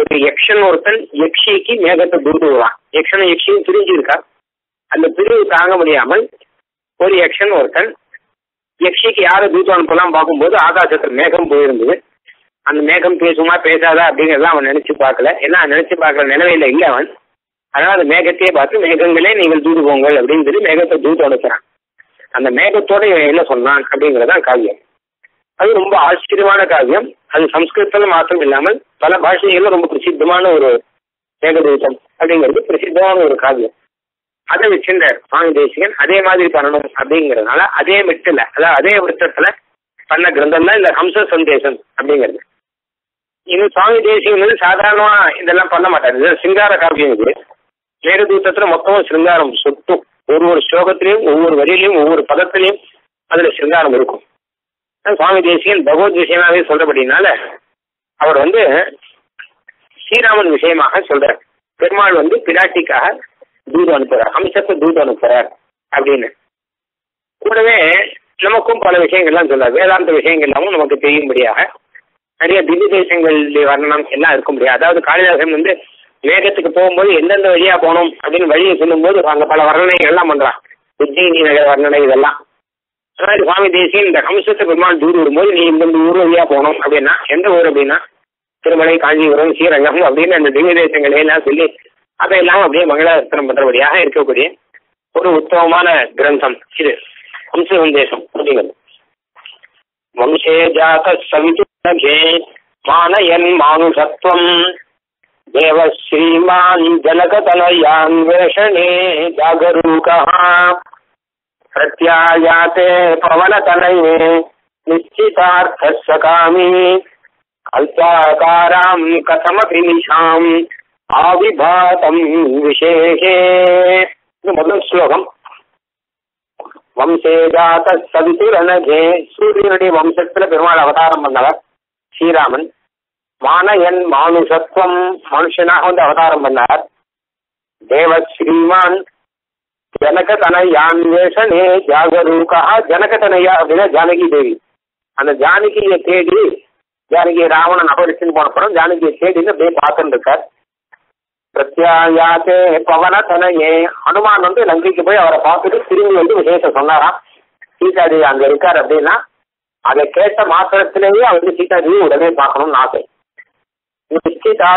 ஒரு யக்ஷன் ஒருத்தன் யக்ஷிக்கு மேகத்தை தூது விடுவான். யக்ஷனும் யக்ஷியும் பிரிஞ்சு இருக்கா, அந்த பிரிவு தாங்க முடியாமல் ஒரு யக்ஷன் ஒருத்தன் யக்ஷிக்கு யாரை தூது அனுப்பலாம் பார்க்கும்போது ஆகாசத்துல மேகம் போயிருந்தது. அந்த மேகம் பேசுமா பேசாதா அப்படிங்கிறத அவன் நினைச்சு பார்க்கல, ஏன்னா நினைச்சு பார்க்கற நிலவையில இல்லை அவன். அதனால அந்த மேகத்தையே பார்த்து மேகங்களே நீங்கள் தூது போங்கள் அப்படின்னு சொல்லி மேகத்தை தூது அனுப்புறான். அந்த மேகத்தோட என்ன சொன்னான் அப்படிங்கிறதான் காவியம். அது ரொம்ப ஆச்சரியமான காவியம். அது சம்ஸ்கிருதத்துல மாத்திரம் இல்லாமல் பல பாஷைகள்ல ரொம்ப பிரசித்தமான ஒரு மேகதூதம் அப்படிங்கிறது பிரசித்தமான ஒரு காவியம். அதை வச்சிருந்த சுவாமி தேசிகன் அதே மாதிரி பண்ணணும் அப்படிங்கிறதுனால அதே மெட்டில், அதாவது அதே விருத்தத்துல பண்ண கிரந்தம் தான் இந்த ஹம்ச சந்தேசம் அப்படிங்கிறது. இது சுவாமி தேசிகன் வந்து சாதாரணமா இதெல்லாம் பண்ண மாட்டாரு. இது சிங்கார காவியம். இது மேகதூதத்துல மொத்தமும் சிங்காரம் சுட்டும், ஒவ்வொரு ஸ்லோகத்திலையும் ஒவ்வொரு வரியிலையும் ஒவ்வொரு பதத்திலையும் அதுல சிங்காரம் இருக்கும். சுவாமி தேசிகன் பகவத் விஷயமாவே சொல்றபடினால அவர் ஸ்ரீராமன் விஷயமாக சொல்றார். பெருமாள் பிராட்டிக்காக தூது அனுப்புறார், ஹம்சத்தை தூது அனுப்புறார் அப்படின்னு. கூடவே நமக்கும் பல விஷயங்கள்லாம் சொல்றார். வேதாந்த விஷயங்கள் எல்லாமும் நமக்கு தெரியும்படியாக நிறைய திவ்ய தேசங்கள் வர்ணனம் எல்லாம் இருக்கும்படியாக, அதாவது காளிதாசன் வேகத்துக்கு போகும்போது எந்தெந்த வழியா போகணும் அப்படின்னு வழியை சொல்லும் போது அங்க பல வர்ணனைகள் எல்லாம் பண்றான். உஜ்ஜயினி நகர வர்ணனை இதெல்லாம். அதாவது சுவாமி தேசிகன் இந்த ஹம்சத்தை பெருமாள் தூது விடும்போது நீ இந்த ஊர் வழியா போகணும் அப்படின்னா, எந்த ஊர் அப்படின்னா திருமலை, காஞ்சிபுரம், ஸ்ரீரங்கம் அப்படின்னு அந்த திவ்ய தேசங்களே எல்லாம் சொல்லி அதையெல்லாம் அப்படியே மங்களாஸ்திரம் பண்றபடியாக இருக்கக்கூடிய ஒரு உத்தமமான கிரந்தம் இது ஹம்ச சந்தேசம் அப்படிங்கிறது. வம்சே ஜாத சவிதுகே மானயன் மானுஷத்வம் தேவ ஸ்ரீமான் ஜனகதனயான் வேஷனே ஜாகரூகா பிரத்யாயாதே பவனதனயே நிச்சிதார்த்த சகாமி அல்பாகாராம் கதமபி நிஷாம் ஆவிபாதம் விசேஷே. இது முதல் ஸ்லோகம். வம்சே ஜாத சவிதுரனகே, சூரியனுடைய வம்சத்துல பெருமாள் அவதாரம் பண்ணவர் ஸ்ரீராமன். மானயன் மானுஷத்வம், மனுஷனாக அவதாரம் பண்ணார். தேவ ஸ்ரீமான் ஜனகதனயான் வேஷனே ஜாகரூகா. ஜனகதனயா அப்படின்னா ஜானகி தேவி. அந்த ஜானகியை தேடி, ஜானகியை ராவணன் அபகரிச்சுன்னு போன படம், ஜானகியை தேடின்னு அப்படியே பார்த்துட்டு இருக்கார். பிரத்யாயாத்தே பவனதனையே, ஹனுமான் நங்கைக்கு போய் அவரை பார்த்துட்டு திரும்பி விசேஷம் சொன்னாராம். சீதாஜி அங்க இருக்காரு அப்படின்னா அதை கேட்ட மாத்திரத்திலேயே அவருக்கு சீதாஜியை உடனே பார்க்கணும்னு ஆசை. நிச்சிதா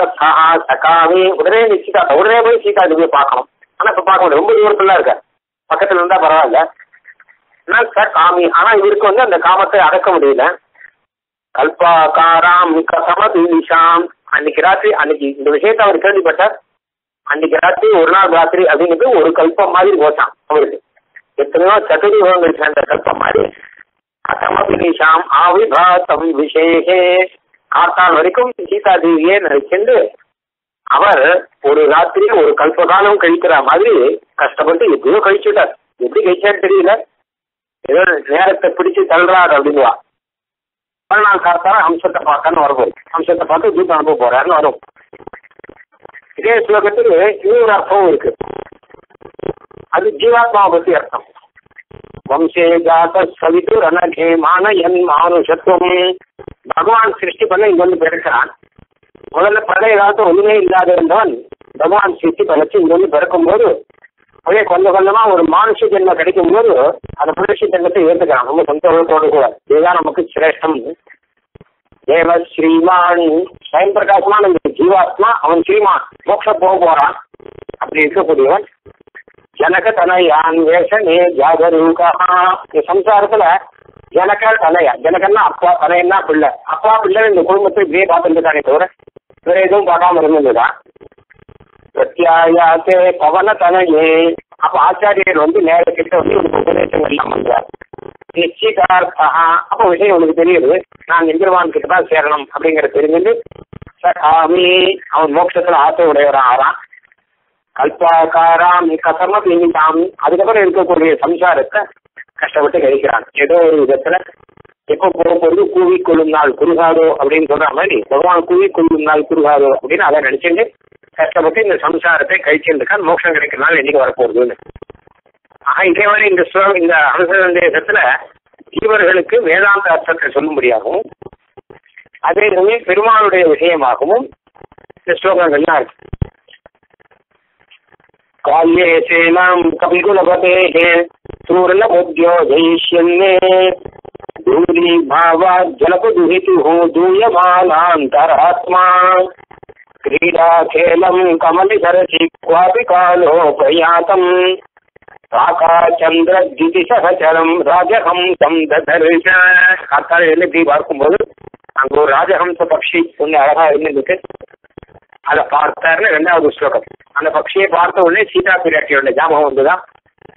சகாமி, உடனே நிச்சிதா, உடனே போய் சீதாஜியை பார்க்கணும். ஆனா இப்ப பார்க்க முடியாது, ரொம்ப தூரத்துல இருக்க, பக்கத்துல இருந்தா பரவாயில்ல. ஆனா காமி, ஆனா இவருக்கு அந்த காமத்தை அடக்க முடியல. கல்பாகாராம் கதமபிஷாம், அன்னைக்கு ராத்திரி, அன்னைக்கு இந்த விஷயத்த அவர் கேள்விப்பட்டார். அன்னைக்கு ராத்திரி ஒரு நாள் ராத்திரி அப்படிங்கிறது ஒரு கல்பம் மாதிரி போச்சான் அவருக்கு. எத்தனையோ சதுர்யுகங்கள் சேர்ந்த கல்பம் மாதிரி. கதமபிஷாம் ஆவிபாதம் விசேஷே, காத்தான் வரைக்கும் சீதா தேவியே நினைச்சிருந்து அவர் ஒரு ராத்திரி ஒரு கல்பகாலம் கழிக்கிற மாதிரி கஷ்டப்பட்டு எப்படியோ கழிச்சுட்டார். எப்படி கழிச்சான்னு தெரியல, ஏதோ நேரத்தை பிடிச்சு தள்ளுறாரு அப்படின்வா. மறுநாள் காத்தார ஹம்சத்தை பார்த்தான்னு வரப்போய் ஹம்சத்தை பார்த்து தூத்து அனுப்ப போறாருன்னு வரும். இதே ஸ்லோகத்துக்கு இன்னொரு அர்த்தமும் இருக்கு, அது ஜீவாத்மாவை பற்றி அர்த்தம். வம்சே ஜாத சவிதுரனகே மானயன் மானுஷத்வம். பகவான் சிருஷ்டி பண்ண இங்க பிறக்கிறான். முதல்ல பழைய காலத்துல ஒண்ணுமே இல்லாத இருந்தவன் பகவான் சிருஷ்டி பண்ணச்சு இங்க பிறக்கும் போது அப்படியே கொஞ்சம் கொஞ்சமா ஒரு மானுஷ ஜென்மம் கிடைக்கும் போது அந்த மனுஷ ஜென்மத்தை ஏற்றுக்கிறான் ரொம்ப சொந்தத்தோடு கூட. இதுதான் நமக்கு சிரேஷ்டம். தேவ ஸ்ரீமான், ஸ்வயம் பிரகாசமான ஜீவாத்மா அவன் ஸ்ரீமான், மோட்ச போக போறான். அப்படி இருக்கக்கூடியவன் ஜனக தனயான் வேஷனே ஜாகரூகா. சம்சாரத்துல ஜனக தனயா, ஜனகன்னா அப்பா, தனையன்னா பிள்ளை. அப்பா பிள்ளை இந்த குடும்பத்தை இப்படியே பார்த்துருக்கானே தவிர வேற எதுவும் பார்க்காம இருந்ததுதான். பிரத்யாயாத்தே பவனதனையே, அப்ப ஆச்சாரியர் நேரத்திட்ட உபதேசங்கள் எல்லாம் பண்றார். நிச்சயதார்த்தா, அப்ப விஷயம் உனக்கு தெரியுது, நான் இந்திரவான் கிட்டதான் சேரணும் அப்படிங்கிற தெரிஞ்சு சகாமி அவன் மோட்சத்துல ஆசை உடையவரா ஆறான். கல்பாகாராம் கசம பிணிதாமி, அதுக்கப்புறம் இருக்கக்கூடிய சம்சாரத்தை கஷ்டப்பட்டு கழிக்கிறான். ஏதோ ஒரு விதத்துல எப்போ போகும்போது கூவி கொள்ளும் நாள் குருகாரோ அப்படின்னு சொல்ற மாதிரி பகவான் கூவி கொள்ளும் நாள் குருகாரோ அப்படின்னு அதை நினைச்சுட்டு கஷ்டப்பட்டு இந்த சம்சாரத்தை கழிச்சிருந்துக்கான் மோட்சம் கிடைக்கிற நாள் என்னைக்கு வரப்போகுதுன்னு. ஆக இதே மாதிரி இந்த ஹம்ச சந்தேசத்துல ஜீவர்களுக்கு வேதாந்த அர்த்தத்தை சொல்லும்படியாகவும் அதே சமயம் பெருமாளுடைய விஷயமாகவும் இந்த ஸ்லோகங்கள்லாம் இருக்கு. கால்யேசேனம் கபிகுலபதேஹே சூரலமுத்யோ ஜெயிஷ்யன்னே தூரி பாவா ஜலபதுஹிது தூயமானாந்தராத்மா கிரீடாகேலம் கமலிசரசி குவாபி காலோ பிரயாதம் ராகா சந்திர திதிசகச்சரம் ராஜஹம்சம் ததர்ஷ. காத்தால எழுந்து இப்படி பார்க்கும்போது அங்க ஒரு ராஜஹம்ச பட்சி ஒண்ணு அழகா இருந்துருக்கு. அதை பார்த்தாருன்னு ரெண்டாவது ஸ்லோகம். அந்த பட்சியை பார்த்த உடனே சீதா பிராட்டியோட ஞாபகம் வந்துதான்.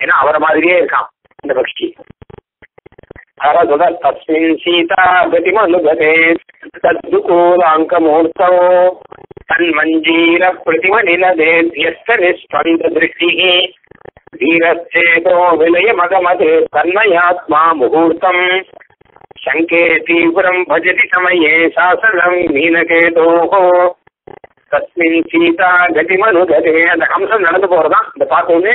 ஏன்னா அவரை மாதிரியே இருக்கான் இந்த பட்சி. அதான் சொல்ற தஸ்மின் சீதா பிரதிமனுபதே தத்துகூலாங்கமூர்த்தோ தன் மஞ்சீர பிரதிம நிலதே யஸ்த நிஸ்பந்த திருஷ்டிஹி வீரச்சேதோ விலய மகமதே தன்மயாத்மா முகூர்த்தம் சங்கே தீவிரம் பஜதி சமயே சாசனம் மீனகேதோஹோ தஸ்மின் சீதா கதிமனுதே. அந்த ஹம்சன் நடந்து போறதான் இந்த பார்த்தோன்னே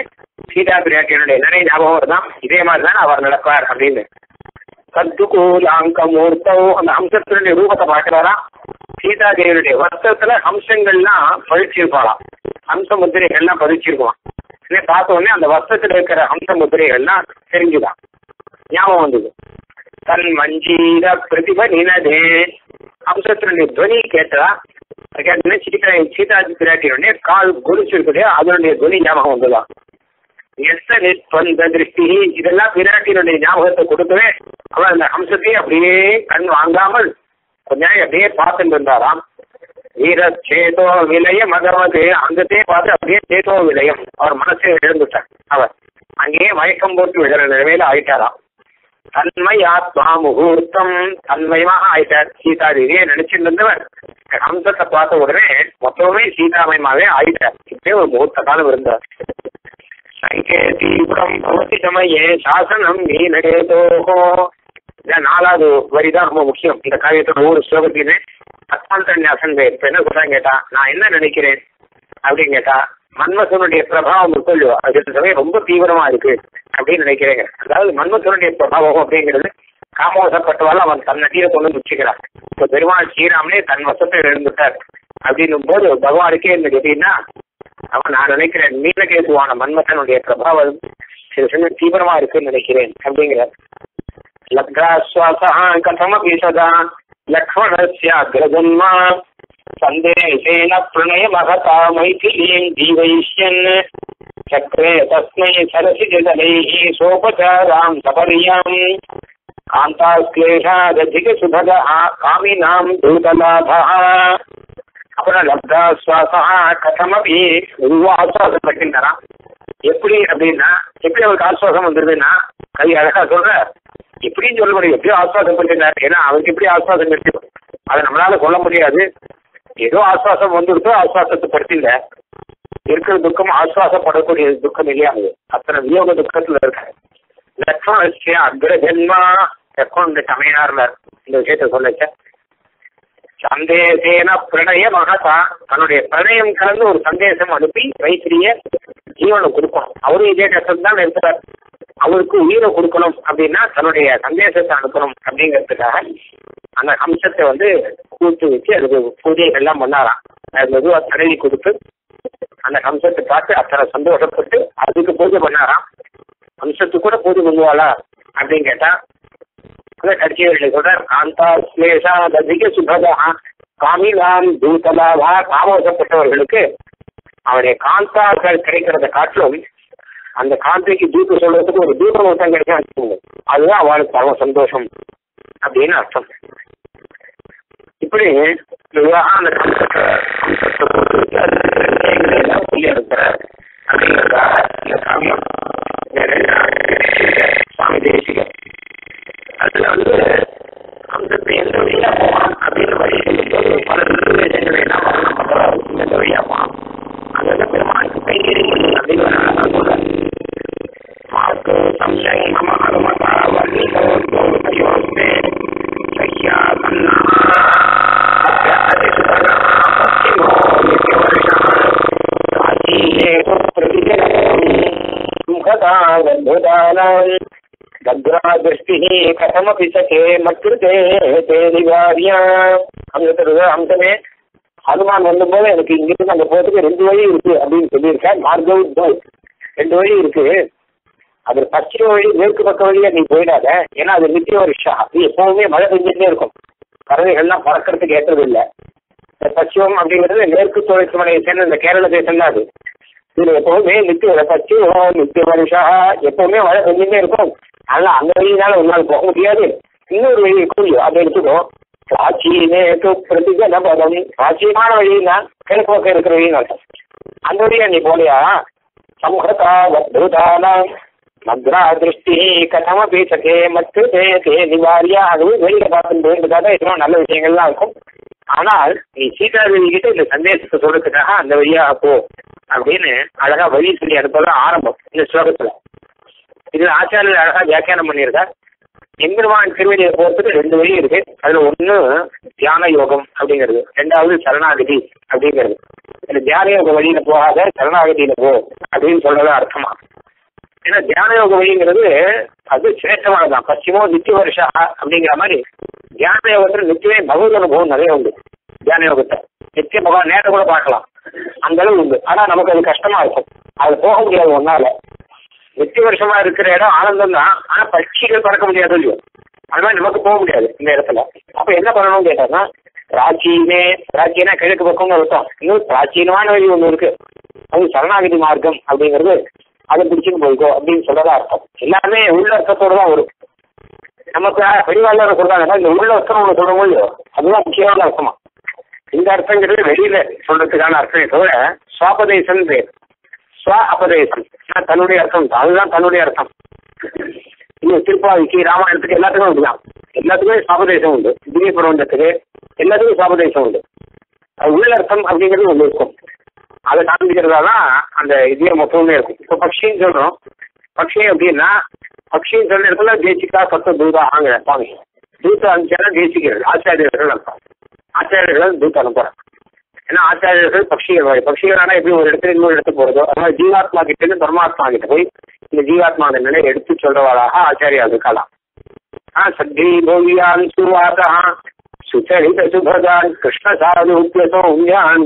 சீதா பிராட்டியனுடைய நிறைய ஞாபகம் வருதான். இதே மாதிரிதான் அவர் நடப்பார் அப்படின்னு சத்துகூலாங்கமூர்த்தோ அந்த ஹம்சத்தினுடைய ரூபத்தை பார்க்கிறாரா. சீதா தேவியுடைய வஸ்திரத்துல ஹம்சங்கள்லாம் பழிச்சிருப்பாளாம். ஹம்ச முத்திரைகள்லாம் பதிச்சிருக்குவான். பார்த்த உடனே அந்த வஸ்திரத்துல இருக்கிற ஹம்ச முத்திரைகள்லாம் தெரிஞ்சுதான் ஞாபகம் வந்தது. தன் மஞ்சீர பிரதிப நினதே ஹம்சத்தினுடைய துவனி கேட்டதா. கேட்டோடனே சீதாஜி பிராட்டியுடனே கால் குடிச்சிருக்குதே அதனுடைய துவனி ஞாபகம் வந்துதான். திருஷ்டி இதெல்லாம் பிராட்டியினுடைய ஞாபகத்தை கொடுக்கவே அவன் அந்த ஹம்சத்தையும் அப்படியே கண் வாங்காமல் கொஞ்சம் அப்படியே பார்த்துட்டு இருந்தாராம். வீரச்சேதோ விலயம் அதாவது அங்கத்தையே பார்த்து அப்படியே சேதோ விலயம் அவர் மனசே எழுந்துட்டார். அவர் அங்கேயே மயக்கம் போட்டு விழுற நிலைமையில ஆயிட்டாராம். தன்மை ஆத்மா முகூர்த்தம் தன்மயமாக ஆயிட்டார். சீதாதேவியை நினைச்சிட்டு இருந்தவர் ஹம்சத்தை பார்த்த உடனே மொத்தமே சீதாமயமாவே ஆயிட்டார். இப்படியே ஒரு முகூர்த்த காலம் இருந்தார். சாசனம் நாலாவது வரிதான் ரொம்ப முக்கியம் இந்த காவியத்தோட ஒவ்வொரு ஸ்லோகத்திலுமே. அத்மந்தன்யாசன் இப்ப என்ன சொல்றாங்க கேட்டா, நான் என்ன நினைக்கிறேன் அப்படின்னு கேட்டா மன்மதனுடைய பிரபாவம் இருக்கோ அது ரொம்ப தீவிரமா இருக்கு அப்படின்னு நினைக்கிறேங்க. அதாவது மன்மதனுடைய பிரபாவம் அப்படிங்கிறது காமவசப்பட்டவாள் அவன் தன் நதியை கொண்டு முச்சுக்கிறான். இப்ப பெருமாள் ஸ்ரீராமனே தன் வசத்தை எழுந்துட்டார் அப்படின்னும் போது பகவானுக்கே என்ன கேட்டீங்கன்னா அவன் நான் நினைக்கிறேன் மீனகேதுவான மன்மதனுடைய பிரபாவம் சில சமயம் தீவிரமா இருக்குன்னு நினைக்கிறேன் அப்படிங்கிற. லக்னாஸ்வாசா கதமபி சதா லக்ஷ்மணஸ்ய அக்ரஜன்மா சந்தேசேன ப்ரணய மகதா மைதிலீம் ஜீவைஷ்யன் சக்ரே தஸ்மை சரசிஜதலைஹி சோபசாராம் சபரியாம் காந்தாஸ்க்லேஷாதிக சுபதஹ காமினாம் தூதலாபஹ. அப்புறம் லப்தா சுவாசா கதமபி உருவாசுவாசம் பட்டிருந்தாராம். எப்படி அப்படின்னா எப்படி அவருக்கு ஆஸ்வாசம் வந்துருதுன்னா கவி அழகா சொல்ற எப்படின்னு சொல்ல முடியும். எப்படியோ ஆஸ்வாசம் பண்ணிருந்தாரு. ஏன்னா அவருக்கு எப்படி ஆஸ்வாசம் கிடைக்கும் அதை நம்மளால சொல்ல முடியாது. ஏதோ ஆஸ்வாசம் வந்துருக்கோ ஆஸ்வாசத்தை படுத்தில இருக்கிற துக்கம் ஆஸ்வாசப்படக்கூடிய துக்கம் இல்லையா. அத்தனை வியோக துக்கத்துல இருக்க லட்சணம் அக்ரஜன்மா லட்சணம் சமையனார்னார் இந்த விஷயத்த சொல்லச்ச. சந்தேசேன பிரணய மகதா தன்னுடைய பிரணயம் கலந்து ஒரு சந்தேசம் அனுப்பி மைத்திரிய ஜீவனை கொடுக்கணும். அவரும் இதே கஷ்டம் தான் இருக்கிறார். அவருக்கு உயிரை கொடுக்கணும் அப்படின்னா தன்னுடைய சந்தேசத்தை அனுப்பணும் அப்படிங்கிறதுக்காக அந்த ஹம்சத்தை கூட்டு வச்சு அதுக்கு பூஜைகள் எல்லாம் பண்ணாராம். அது மெதுவா தடவி கொடுத்து அந்த ஹம்சத்தை பார்த்து அத்தனை சந்தோஷப்பட்டு அதுக்கு பூஜை பண்ணாராம். ஹம்சத்துக்கு கூட பூஜை பண்ணுவாளா அப்படின்னு கேட்டா கட்சியவர்களை சொல்றார். காந்தா ஸ்லேஷா அதிக சுபதா காமிலாம் தூதலாவா காமவசப்பட்டவர்களுக்கு அவருடைய காந்தாக்கள் கிடைக்கிறத காட்டிலும் அந்த காந்தைக்கு தூக்கம் சொல்றதுக்கு ஒரு தூரம் ஒருத்தம் கிடைக்கும். அதுதான் அவளுக்கு பரவ சந்தோஷம் அப்படின்னு அர்த்தம். இப்படி அந்த சுவாமி தேசிக அதுல அந்த எந்த வழியா போவான் அப்படின்னு வழி சொல்லும்போது பல விதங்களை நம்ம எந்த வழியா போவான் அந்த பெருமாளுக்கு கைகறி அப்படின்னு மாற்று சம்சயம் மம கருமதா வர்ணிதோ யோகமே सदावधानम् भद्रा दृष्टिः कथमपि सखे मत्कृते ते निवार्या। हमने तो हमसे में हनुमान वंदन बोले எனக்கு இங்கிருந்து அந்த போறதுக்கு ரெண்டு வழி இருக்கு அப்படின்னு சொல்லியிருக்கார். மார்கவ் ரெண்டு வழி இருக்கு, அது பச்சை வழி மேற்கு பக்க வழியா நீ போயிடாத, ஏன்னா அது நித்திய வருஷா, அது எப்பவுமே மழை பெஞ்சுட்டே இருக்கும், பறவைகள்லாம் பறக்கிறதுக்கு ஏற்றது இல்லை. பச்சிவம் அப்படிங்கிறது மேற்கு தொடர்ச்சிமலையை சேர்ந்த இந்த கேரள தேசம் தான். அது இதுல எப்பவுமே நித்திய பச்சிவம் நித்திய வருஷா எப்பவுமே மழை பெஞ்சுட்டே இருக்கும். அதனால அந்த வழியினால ஒரு நாள் போக முடியாது, இன்னொரு வழி இருக்கும் அதை எடுத்துக்கும். பிராச்சீனே பிரதிஜன பதம், பிராச்சீனமான வழின்னா கிழக்கு பக்கம் இருக்கிற வழின்னு அர்த்தம். அந்த வழியா நீ போலையா சம்ஹதா வத்ருதானம் மத்ரா திருஷ்டி கதமபி சகே மத்து தே நிவாரியா. அதுவும் வெளியில பார்த்துட்டு போயிருக்காதான் இன்னும் நல்ல விஷயங்கள்லாம் இருக்கும். ஆனால் நீ சீதாதேவி கிட்ட இந்த சந்தேகத்தை சொல்றதுக்காக அந்த வழியா போ அப்படின்னு அழகா வழி சொல்லி அனுப்பதான் ஆரம்பம் இந்த ஸ்லோகத்துல. இதுல ஆச்சாரியர் அழகா வியாக்கியானம் பண்ணியிருக்கா. எம்பெருமான் திருவடியை போறதுக்கு ரெண்டு வழி இருக்கு. அதுல ஒண்ணு தியான யோகம் அப்படிங்கிறது, ரெண்டாவது சரணாகதி அப்படிங்கிறது. இந்த தியான யோக வழியில போகாத, சரணாகதியில போ அப்படின்னு சொல்றதா அர்த்தமா. ஏன்னா தியான யோக வழிங்கிறது அது சிரேஷ்டமானதான், பச்சிமோ நித்திய வருஷா அப்படிங்கிற மாதிரி. தியான யோகத்துல நித்தியமே பகவத் அனுபவம் நிறைய உண்டு. தியான யோகத்தை நித்திய பகவான் நேரம் கூட பார்க்கலாம், அந்த அளவு உண்டு. ஆனா நமக்கு அது கஷ்டமா இருக்கும், அது போக முடியாது ஒன்னால. நித்திய வருஷமா இருக்கிற இடம் ஆனந்தம் தான், ஆனா பட்சிகள் பறக்க முடியாது இல்லையோ, அது மாதிரி நமக்கு போக முடியாது இந்த இடத்துல. அப்ப என்ன பண்ணணும்னு கேட்டாருன்னா பிராச்சீனே, பிராச்சீனா கிழக்கு பக்கம் அர்த்தம், இன்னும் பிராச்சீனமான வழி ஒண்ணு இருக்கு, அது சரணாகதி மார்க்கம் அப்படிங்கிறது, அதை பிடிச்சுன்னு போய்க்கோ அப்படின்னு சொல்றதா அர்த்தம். எல்லாமே உள்ள அர்த்தத்தோடு தான் வரும். நமக்கு பெரியவாழ்வார சொல்றாங்கன்னா இந்த உள்ள அர்த்தம் ஒண்ணு சொல்றோம் இல்லையோ, அதுதான் முக்கியமான அர்த்தமா. இந்த அர்த்தங்கிறது வெளியில சொல்றதுக்கான அர்த்தம் தவிர சுவாபதேசம் பேர் அபதேசம் தன்னுடைய அர்த்தம் தான், அதுதான் தன்னுடைய அர்த்தம். இன்னும் திருப்பாவிக்கு ராமாயணத்துக்கு எல்லாத்துக்கும் அப்படிதான், எல்லாத்துக்குமே சாபதேசம் உண்டு. திவ்ய பிரபஞ்சத்துக்கு எல்லாத்துக்கும் சாபதேசம் உண்டு. உள்ள அர்த்தம் அப்படிங்கிறது ஒண்ணு இருக்கும், அதை காண்பிக்கிறதா தான் அந்த இதே மொத்தமே இருக்கும். இப்போ பக்ஷின்னு சொல்றோம், பக்ஷி அப்படின்னா பக்ஷின்னு சொன்ன இடத்துல தேசிகா சத்த தூதா ஆங்கிற பாங்க, தூத்த அனுப்பிச்சாலும் தேசிக்கிறது ஆச்சாரியர்கள் அர்த்தம். ஆச்சாரியர்கள் தூத்த அனுப்புறாங்க, ஏன்னா ஆச்சாரியர்கள் பட்சிகள். பட்சிகள் ஆனா எப்படி ஒரு இடத்துல இன்னொரு இடத்துக்கு போறதோ, அதனால ஜீவாத்மா கிட்ட இருந்து பரமாத்மா கிட்ட போய் இந்த ஜீவாத்மா நிலை எடுத்து சொல்றவளாக ஆச்சாரியா இருக்கலாம். சத்தி கோவியான் சுவாதான் சுச்சரித சுபதான் கிருஷ்ண சாது உத்யசோன்யான்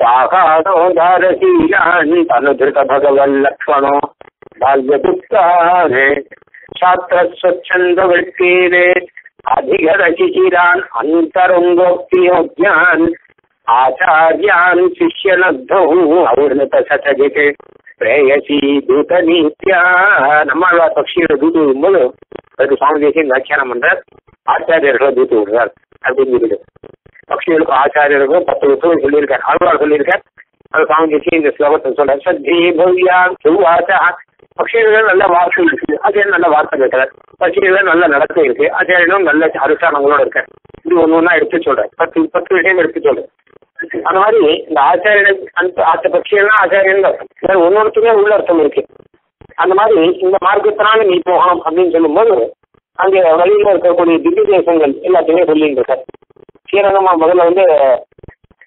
சாகாதோ தாரசீலான் தனுதிருத பகவல் லக்ஷ்மணோ பால்யகுப்தானே சாத்திர ஸ்வச்சந்த விற்கீரே அதிகர சிசிரான் அந்தரங்கோக்தியோக்யான் ஆச்சாரியான் சிஷ்யலப்தோ அவர்ணத சதஜித் பிரேயசி தூத நீத்யா. நம்மளா பக்ஷியோட தூது விடும்போது அதுக்கு சுவாமி தேசியம் வியாக்கியானம் பண்றார். ஆச்சாரியர்களை தூத்து விடுறார் அப்படின்னு சொல்லிட்டு பக்ஷிகளுக்கு ஆச்சாரியர்களுக்கும் 10 சொல்லியிருக்காரு, ஆழ்வார் சொல்லியிருக்கார். அது சுவாமி தேசியம் இந்த ஸ்லோகத்தை சொல்றாரு. சத்தி பவ்யான் சுவாசா, பக்ஷிகளும் நல்ல வார்த்தை இருக்கு, ஆச்சாரியன் நல்ல வார்த்தை கேட்கிறார். பக்ஷிகளும் நல்ல நடத்தை இருக்கு, ஆச்சாரியனும் நல்ல அனுஷ்டானங்களோட இருக்கார். இது ஒண்ணு ஒன்னா எடுத்து சொல்றாரு, 10 விஷயம் எடுத்து சொல்றாரு. அந்த மாதிரி இந்த ஆச்சாரியன் அந்த பட்சியெல்லாம் ஆச்சாரியன் தான், ஒன்னொருத்துமே உள்ள அர்த்தம் இருக்கு. அந்த மாதிரி இந்த மார்க்கத்தினால நீ போகணும் அப்படின்னு சொல்லும் போது அங்க வழியில இருக்கக்கூடிய திவ்ய தேசங்கள் எல்லாத்தையுமே சொல்லிட்டு இருக்காரு. சீரகமா முதல்ல வந்து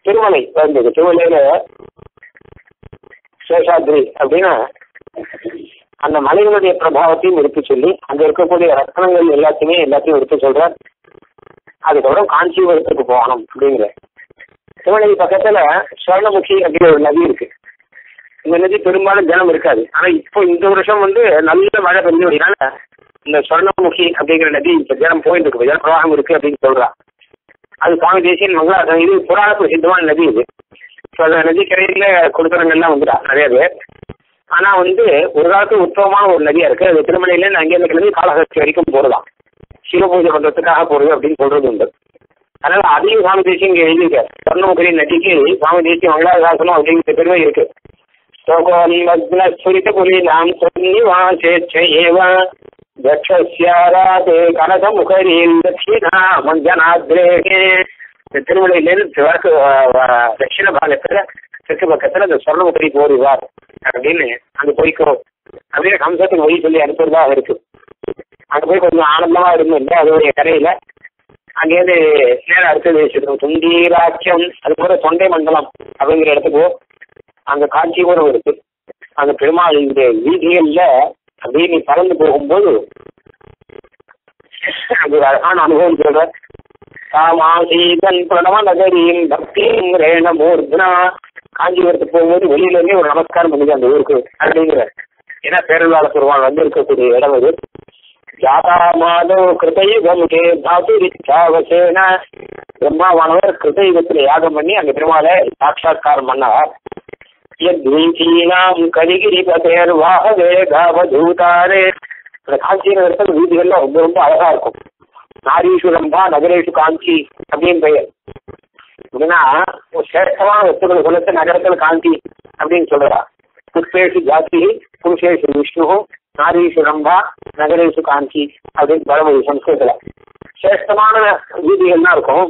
திருமலை வந்தது, திருமலையில சேஷாத்ரி அப்படின்னா அந்த மலைகளுடைய பிரபாவத்தையும் எடுத்து சொல்லி அங்க இருக்கக்கூடிய ரத்னங்கள் எல்லாத்தையும் எடுத்து சொல்றார். அதுக்கப்புறம் காஞ்சிபுரத்துக்கு போகணும் அப்படிங்கிற. திருமணி பக்கத்துல சுவர்ணமுகி அப்படிங்கிற ஒரு நதி இருக்கு. இந்த நதி பெரும்பாலும் ஜனம் இருக்காது, ஆனா இப்போ இந்த வருஷம் வந்து நல்ல மழை பெஞ்சு அப்படின்னால இந்த சுவர்ணமுகி அப்படிங்கிற நதி இப்ப ஜனம் போயிட்டு இருக்கு, ஜன பிரவாகம் இருக்கு அப்படின்னு சொல்றான். அது சுவாமி தேசியன் மங்களா இது புராண பிரசித்தமான நதி. இது அந்த நதி கரையில கொடுத்தனங்கள்லாம் வந்துடா நிறைய பேர். ஆனா வந்து ஒரு காலத்துக்கு உத்தவமான ஒரு நதியா இருக்கு. அது திருமணிலேருந்து அங்கேருந்து கிளம்பி காலஹஸ்தி வரைக்கும் போறதான், சிவபூஜை பண்றதுக்காக போறது அப்படின்னு சொல்றது உண்டு. அதனால அதையும் சுவாமி தேசியம் எழுதியிருக்க. சொர்ணமுகரி நதிக்கு சுவாமி தேசியம் மங்களாசாசனம் அப்படிங்கிற பெருமை இருக்கு. திருமலையிலிருந்து வடக்கு தட்சிண பாகத்துல தெற்கு பக்கத்துல அந்த சொர்ணமுகரி போடுவார் அப்படின்னு அங்க போய்க்கோ அப்படின்னு ஹம்சத்துக்கு மொழி சொல்லி அனுப்புறதாக இருக்கு. அங்க போய் கொஞ்சம் ஆனந்தமா இருந்துட்டு அதோடைய கரையில அங்கேருந்து நேரம் அடுத்தது வச்சிருக்கோம் துண்டீராட்சியம், அது போல தொண்டை மண்டலம் அப்படிங்கிற இடத்துக்கு அங்க காஞ்சிபுரம் இருக்கு. அந்த பெருமாள் இந்த வீதியல்ல அப்படியே நீ பறந்து போகும்போது அது ஒரு அழகான அனுபவம் சொல்ற. பிரணவ நகரியின் பக்தியும் ரேணமூர்தனா காஞ்சிபுரத்துக்கு போகும்போது வெளியிலேயே ஒரு நமஸ்காரம் பண்ணிக்க அந்த ஊருக்கு அப்படிங்கிற. ஏன்னா பேரருளாள பெருமாள் வந்து இருக்கக்கூடிய இடம் அது. ஜாதாமாதோ கிருதயுகம் கே தாதுரிச்சாவசேன பிரம்மாவானவர் கிருதயுகத்துல யாகம் பண்ணி அந்த பெருமாளை சாட்சாத்காரம் பண்ணார். ீனாம் கலிகிரி பதேர் வாகவே காவதூதாரே. அந்த காஞ்சி நகரத்தில் வீதிகள்லாம் ரொம்ப ரொம்ப அழகா இருக்கும். நாரீஸ்வரம்பா நகரேஷு காஞ்சி அப்படின்னு பெயர். அப்படின்னா ஒரு சேஷ்டமான வஸ்துக்கள் சொல்லத்து நகரத்தில் காஞ்சி அப்படின்னு சொல்றா. புஷ்பேஷு ஜாதி புருஷேஷு விஷ்ணு நாரீஸ்வரம்பா நகரேஷு காஞ்சி அப்படின்னு பழமொழி சம்ஸ்கிருத்துல. சேஷ்டமான வீதிகள்லாம் இருக்கும்.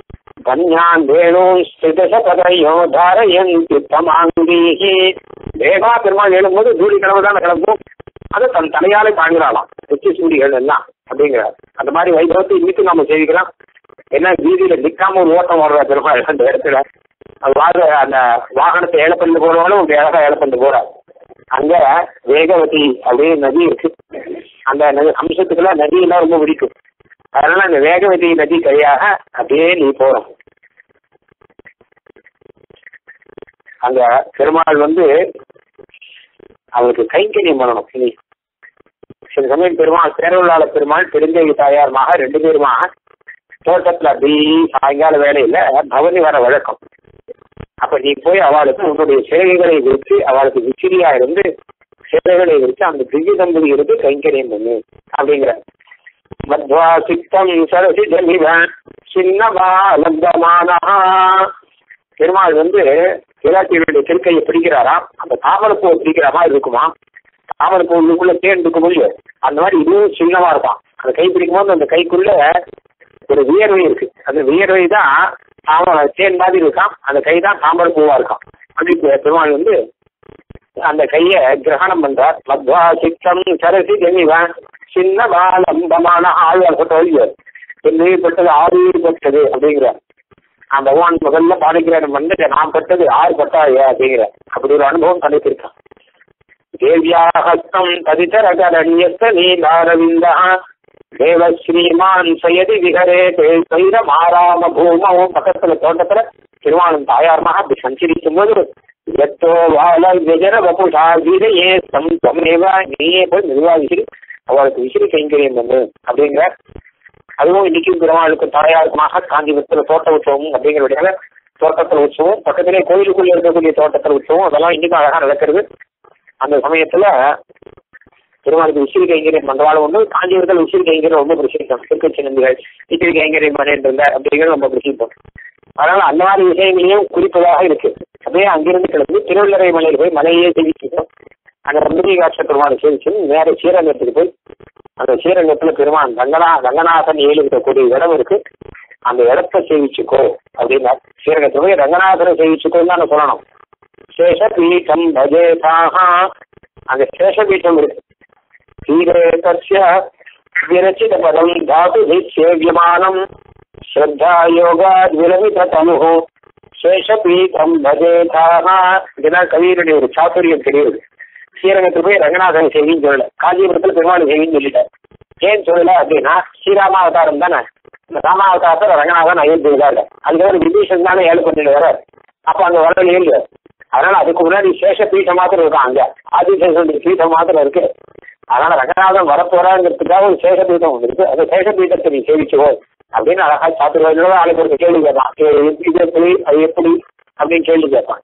கன்யான் வேணும் பதையோ தாரயன் திட்டமாங்கீகி. வேகா பெருமாள் எழும்போது தூளி கிளம்பு தான் கிளம்பும். அதை தன் தலையாலே தாங்கிறாளாம் நித்திய சூடிகள் எல்லாம் அப்படிங்கிறார். அந்த மாதிரி வைபவத்தை இன்னைக்கு நம்ம செய்திக்கலாம். ஏன்னா வீதியில நிக்காம ஒரு ஓட்டம் வர்ற பெருமாள் அந்த இடத்துல அந்த வாகனத்தை ஏழை பண்ணிட்டு போறவங்களும் ஒரு அழகா ஏழை பண்ணிட்டு போறாரு. அங்க வேகவதி அப்படியே நதி இருக்கு. அந்த அம்சத்துக்குள்ள நதியெல்லாம் ரொம்ப பிடிக்கும். அதனால அந்த வேகவதி நதி கரையாக அப்படியே நீ போறோம். அங்க பெருமாள் வந்து அவருக்கு கைங்கரியம் பண்ணணும். இனி சில சமயம் பெருமாள் பேரருளாள பெருமாள் பெருந்தேவி தாயாருமாக ரெண்டு பேருமா தோட்டத்துல அப்படி சாயங்கால வேலையில பவனி வர வழக்கம். அப்ப நீ போய் அவளுக்கு உன்னுடைய சேவைகளை விரித்து அவளுக்கு விசிறியா இருந்து சேவைகளை விரித்து அந்த திவ்ய தம்பதி இருந்து கைங்கரியம் பண்ணு அப்படிங்கிற. மத்வா சித்தம் சரசி ஜமிவன் சின்னவா லப்தமான பெருமாள் வந்து இராட்டியருடைய திருக்கையை பிடிக்கிறாராம். அந்த தாமரப்பூவை பிடிக்கிறாமா இருக்குமா அவன் உள்ளுக்குள்ள தேன் இருக்க முடியும். அந்த மாதிரி இதுவும் சின்னமா இருப்பான். அந்த கை பிடிக்கும்போது அந்த கைக்குள்ள ஒரு வியர்வை இருக்கு. அந்த வியர்வை தான் தாமரம் தேன் மாதிரி இருக்கான். அந்த கை தான் தாமரை பூவா இருக்கான். அப்படி பெருமாள் வந்து அந்த கைய கிரகணம் பண்றார். மத்வா சித்தம் சரசி ஜமிவன் சின்ன பாலம்பமான ஆழ்வார்பட்ட வழியார் பட்டது ஆறுபட்டது அப்படிங்கிற. அந்த பகவான் முதல்ல பாடிக்கிறேன் வந்து நான் பட்டது ஆறு பட்டா அப்படிங்கிற அப்படி ஒரு அனுபவம் கண்டிப்பிருக்கான். தேவியாஹஸ்தம் பதிதரகரண்யஸ்த நீலாரவிந்தா தேவ ஸ்ரீமான் சயதி விஹரே சைரமாராம பூமோ. பக்கத்துல தோட்டத்துல திருவாளன் தாயாரமாக அப்படி சஞ்சரிக்கும் போது எத்தோ வாழ விஜர வபுஷா விதையே தம் தமேவா நீயே போய் நிர்வாகிசிரி அவளுக்கு விசிறி கைங்கரியம் பண்ணு அப்படிங்கிற. அதுவும் இன்னைக்கும் திருவாளுக்கு தாயாருக்குமாக காஞ்சிபுரத்துல தோட்ட உற்சவம் அப்படிங்கிறதுனால தோட்டத்தில் உற்சவம் பக்கத்திலே கோயிலுக்குள்ள இருக்கக்கூடிய தோட்டத்தில் உற்சவம் அதெல்லாம் இன்னைக்கும் அழகா நடக்கிறது. அந்த சமயத்துல பெருமாளுக்கு உசிறு கைங்கரியம் பண்றவாள் ஒன்று காஞ்சிபுரத்தில் உசிறு கைங்கரியம் ரொம்ப பிரசித்தம். திருக்கட்சி நம்பிகள் இச்சிறு கைங்கரியம் பண்ணிட்டு இருந்த அப்படிங்கிறது ரொம்ப பிரசித்தம். அதனால அந்த மாதிரி விஷயங்களையும் குறிப்பதாக இருக்கு. அப்படியே அங்கிருந்து கிளம்பி திருவள்ளரை மலையில் போய் மலையே சேவிச்சிட்டோம். அந்த நம்பிக்கை காட்ச பெருமாளை சேவிச்சு நேர ஸ்ரீரங்கத்துக்கு போய் அந்த ஸ்ரீரங்கத்துல பெருமான் ரங்கநாதன் ஏழுக்கூடிய இடம் இருக்கு. அந்த இடத்தை சேவிச்சுக்கோ அப்படின்னா ஸ்ரீரங்கத்துல போய் ரங்கநாதனை சேவிச்சுக்கோன்னு தான் சொல்லணும். சேஷபீட்டம் பஜேதாக அந்த சேஷபீட்டம் இருக்கு. தீரேதஸ்ய விரச்சித பதம் தாதுதி சேவியமானம் ஸ்ரத்தா யோகா விரமித தனுஹு சேஷபீட்டம் பஜேதாக. இதெல்லாம் கவியருடைய ஒரு சாத்துரியம் தெரியுது. ஸ்ரீரங்கத்தில் போய் ரங்கநாதன் செய்தின்னு சொல்லல, காஞ்சிபுரத்தில் பெருமாள் செய்தின்னு சொல்லிட்டார். ஏன் சொல்லல அப்படின்னா ஸ்ரீராமாவதாரம் தானே, ராமாவதாரத்தில் ரங்கநாதன் அயோத்தியா இல்லை, அதுக்கப்புறம் விபீஷன் தானே ஏழு பண்ணிட்டு வர. அப்ப அங்க வரல இல்லையா, அதனால அதுக்கு முன்னாடி சேஷ பீட்டம் மாத்திரம் இருக்கும். அங்க ஆதிசேஷனுடைய பீட்டம் மாத்திரம் இருக்கு. அதனால ரங்கநாதன் வரப்போறாங்கிறதுக்காக ஒரு சேஷ பீட்டம் ஒன்று இருக்கு. அந்த சேஷ பீட்டத்தை நீ சேவிச்சுவோம் அப்படின்னு அழகா சாப்பிடுவோம். நாளைக்கு ஒரு கேள்வி கேட்பான், எப்படி அது எப்படி அப்படின்னு கேள்வி கேட்பான்.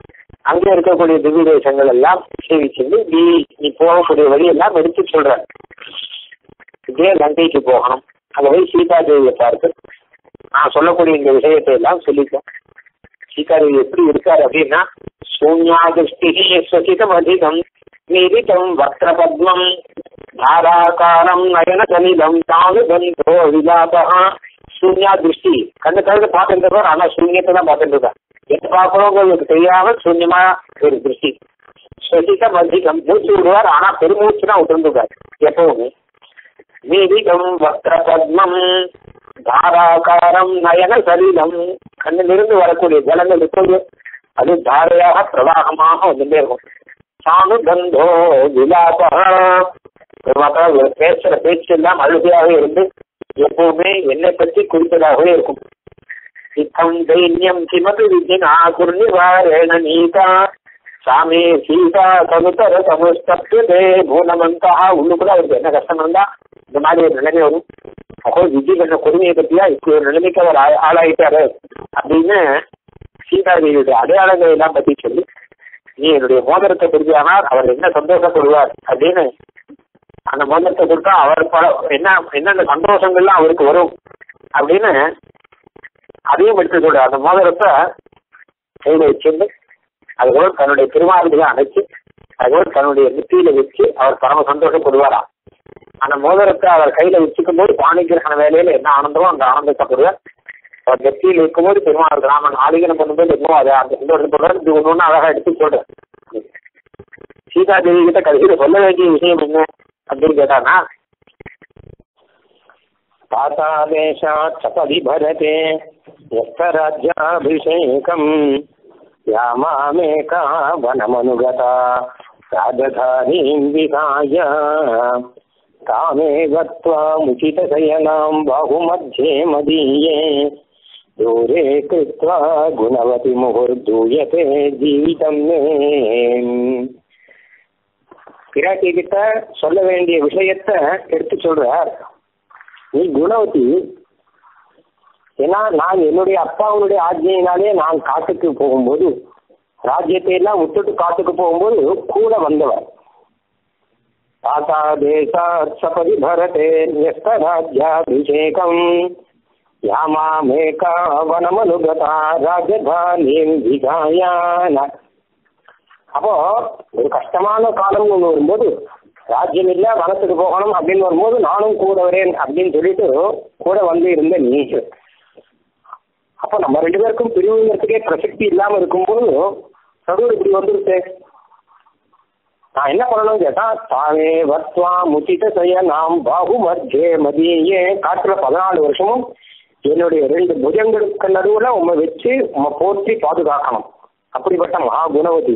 அங்கே இருக்கக்கூடிய திவ்ய தேசங்கள் எல்லாம் சேவிச்சுட்டு நீ போகக்கூடிய வழியெல்லாம் எடுத்து சொல்ற. இதே கங்கைக்கு போகணும், அங்க போய் சீதா தேவியை பார்த்து நான் சொல்லக்கூடிய இந்த விஷயத்தை எல்லாம் சொல்லிட்டேன். சீதாதேவி எப்படி இருக்காரு அப்படின்னா சூன்யாதிஷ்டிதம் அதிகம் நீதிதம் வக்ர பத்மம் தாராகாரம் நயன சனிதம் தானுபந்தோ விலாபா. சூன்யா திருஷ்டி, கண்ணு கழுது பார்த்துட்டு இருக்காரு, ஆனா சூன்யத்தை தான் பார்த்துட்டு இருக்காரு. எது பார்க்கணுங்கிறது தெரியாம சூன்யமா ஒரு திருஷ்டி. ஸ்வசிதம் அதிகம், மூச்சு விடுவார், ஆனா பெருமூச்சு தான் விட்டுருந்துருக்காரு எப்பவுமே. நீதிதம் வக்ர பத்மம் தாராகாரம் நயன சனிதம், கண்ணிலிருந்து வரக்கூடிய ஜலங்கள் இப்போது அது தாரையாக பிரவாகமாக வந்துட்டே இருக்கும். சானுபந்தோ விலாபா, பேசுற பேச்சு எல்லாம் அழுகையாகவே இருந்து எப்பவுமே என்னை பற்றி குறிப்பதாகவே இருக்கும். சித்தம் தைன்யம் கிமது விஜினா குர்நிவாரண நீதா சாமி சீதா சமுத்தர சமுஸ்தே பூனமந்தா. உள்ளுக்குள்ள அவருக்கு என்ன கஷ்டம் இருந்தா இந்த மாதிரி ஒரு நிலைமை வரும். அப்போ விஜய் பண்ண கொடுமையை பத்தியா இப்படி ஒரு நிலைமைக்கு அவர் ஆளாயிட்டாரு அப்படின்னு சீதாதேவியுடைய அடையாளங்களை எல்லாம் பத்தி சொல்லி நீ என்னுடைய மோதிரத்தை கொடுத்தானால் அவர் என்ன சந்தோஷப்படுவார் அப்படின்னு அந்த மோதிரத்தை கொடுத்தா அவர் என்ன என்னென்ன சந்தோஷங்கள்லாம் அவருக்கு வரும் அப்படின்னு அதையும் எடுத்து சொல்ற. அந்த மோதிரத்தை கையில வச்சிருந்து அதுபோல் தன்னுடைய திருமாவளை அணைச்சு அதுபோல் தன்னுடைய நெத்தியில வச்சு அவர் பரம சந்தோஷப்படுவாரா. அந்த மோதிரத்தை அவர் கையில வச்சுக்கும் போது பாணி கிரகண வேலையில என்ன ஆனந்தமோ அந்த ஆனந்தப்படுவார். அவர் நெத்தியில் இருக்கும்போது பெருமாள் ராமன் ஆலிங்கனம் பண்ணும்போது என்னவோ அதை அந்த சந்தோஷப்படுறாரு. இது ஒண்ணு ஒண்ணு அழகா எடுத்து சொல்றேன். சீதாதேவி கிட்ட கடைசியில சொல்ல வேண்டிய விஷயம் என்ன அப்படின்னு கேட்டானா ராஜ்யாபிஷேகம் யாமாமேகா வனமனுகதா ராஜதானீம் விகாய தாமே கத்வா முசிதசயனாம் பாகுமத்யே மதீயே தூரே கிருத்வா குணவதி முகூர்தூயதே ஜீவிதம் மே. பிராட்டி கிட்ட சொல்ல வேண்டிய விஷயத்த எடுத்து சொல்றார். நீ குணவதி, ஏன்னா நான் என்னுடைய அப்பாவுடைய ஆஜ்ஞையினாலே நான் காட்டுக்கு போகும்போது ராஜ்யத்தை எல்லாம் விட்டுட்டு காட்டுக்கு போகும்போது கூட வந்தவர். தாத்தா தேசா சபதி பரதே யஸ்த ராஜ்யாபிஷேகம் யாமா மேகா வனமனுகதா ராஜதானீம் விகாயான. அப்போ ஒரு கஷ்டமான காலம் ஒன்று வரும்போது ராஜ்யம் இல்ல வனத்துக்கு போகணும் அப்படின்னு வரும்போது நானும் கூட வரேன் அப்படின்னு சொல்லிட்டு கூட வந்து இருந்த நீ. அப்ப நம்ம ரெண்டு பேருக்கும் பிரிவுங்கிறதுக்கே பிரசக்தி இல்லாம இருக்கும்போது சதுர் இப்படி வந்துருச்சு. நான் என்ன பண்ணணும் கேட்டா தாமே வத்வா முச்சித செய்ய நாம் பாகு மர்ஜே மதியே. காட்டுல 14 வருஷமும் என்னுடைய 2 புஜங்களுக்கு நடுவுல உண்மை வச்சு உண்மை போற்றி பாதுகாக்கணும். அப்படிப்பட்ட மகா குணவதி.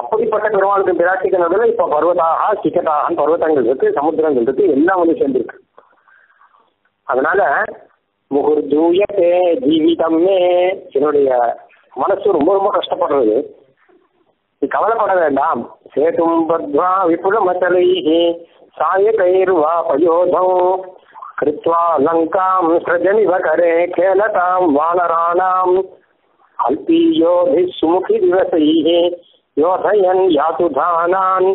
அப்படிப்பட்ட பெருமாளுக்கு பிராட்டிக்கு நடுவில் இப்ப பர்வதாக சிக்கட்டாக பர்வத்தங்கள் இருக்கு, சமுத்திரங்கள் இருக்கு, எல்லாம் வந்து சேர்ந்துருக்கு. அதனால முகூர்தூயதே ஜீவிதம்மே. என்னுடைய மனசு ரொம்ப ரொம்ப கஷ்டப்படுறது. நீ கவலைப்பட வேண்டாம். சேதும் பத்வா விபுல மசலை சாய கயிறு வா பயோதம் கிருத்வா லங்காம் ஸ்ரஜனிவ கரே கேலதாம் வானராணாம் அல்பியோதி சுமுகி திவசையே யோதயன் யாசுதானான்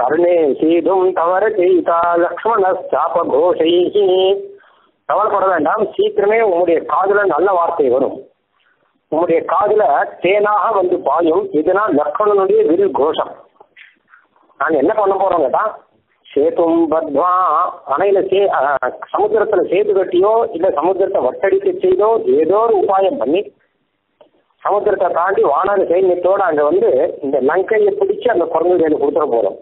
கர்ணே சீதும் தவற செய்தா லக்ஷ்மண சாப கோஷை. கவலைப்பட வேண்டாம், சீக்கிரமே உங்களுடைய காதுல நல்ல வார்த்தை வரும், உங்களுடைய காதுல தேனாக வந்து பாயும். இதனால் லக்ஷ்மணனுடைய வில் கோஷம். நான் என்ன பண்ண போறோம் கேட்டா சேதும் பத்வா அணையில சமுத்திரத்துல சேது கட்டியோ இல்ல சமுத்திரத்தை வட்டடிக்க செய்தோ ஏதோ ஒரு உபாயம் பண்ணி சமுத்திரத்தை தாண்டி வானான சைன்யத்தோட அங்க வந்து இந்த லங்கையை பிடிச்சி அந்த குரங்கை கையில கொடுத்துட போறோம்.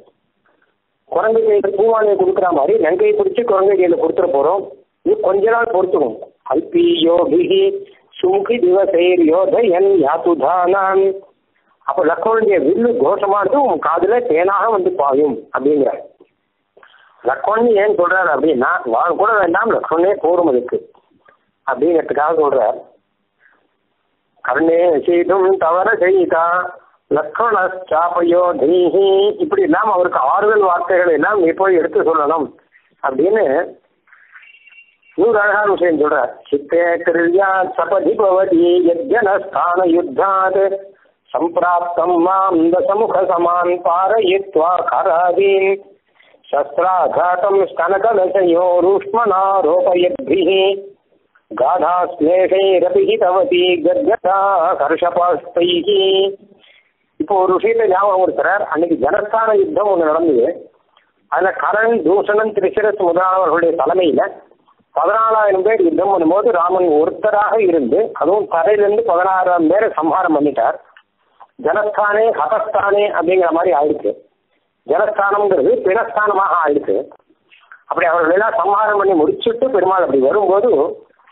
குரங்கை கையில பூவானையை கொடுக்குற மாதிரி லங்கையை பிடிச்சி குரங்கை கையில கொடுத்துட போறோம். இது கொஞ்ச நாள் பொறுத்துக்கும். அல்பியோ பிகி சுமுகி திவசேர் யோதயன் யாத்துதானான் அப்ப லக்கோனுடைய வில்லு கோஷமாட்டும் காதுல தேனாக வந்து பாயும் அப்படிங்கிற லக்கோன்னு ஏன் சொல்றாரு அப்படின்னா வான் கூட வேண்டாம் லக்கோனே போரும் அதுக்கு அப்படிங்கிறதுக்காக சொல்றாரு. கருணே செய்தும் தவற செய்தா லக்கணாபயோ தீஹி இப்படி எல்லாம் அவருக்கு ஆறுதல் வார்த்தைகள் எல்லாம் இப்போது எடுத்து சொல்லணும் அப்படின்னு நூறு அழகான விஷயம் சொல்றார். சித்தே கிரியா சபதி பவதி யஜ்ஞஸ்தான யுத்தாத் சம்பிராப்தம் மாம் தசமுக சமான் பாரயித்வா கராதீன் சஸ்திராகாதம் ஸ்தனகலசயோ ரூஷ்மணாரோபயத்பிஹி காதா ஸ்லேஷைரபிஹி தவதி கத்கதா கர்ஷபாஸ்தைஹி. இப்போ ஒரு விஷயத்த ஞாபகம் இருக்கிறார். அன்னைக்கு ஜனஸ்தான யுத்தம் ஒன்று நடந்தது. அதுல கரண் தூஷணன் திருச்சிரஸ் முதலானவர்களுடைய தலைமையில 14,000 பேர் யுத்தம் பண்ணும்போது ராமன் ஒருத்தராக இருந்து அதுவும் தரையிலிருந்து 16,000 பேரை சம்ஹாரம் பண்ணிட்டார். ஜனஸ்தானே ஹதஸ்தானே அப்படிங்கிற மாதிரி ஆயிடுச்சு. ஜனஸ்தானம்ங்கிறது பிணஸ்தானமாக ஆயிடுச்சு. அப்படி அவர்கள் எல்லாம் சம்ஹாரம் பண்ணி முடிச்சுட்டு பெருமாள் அப்படி வரும்போது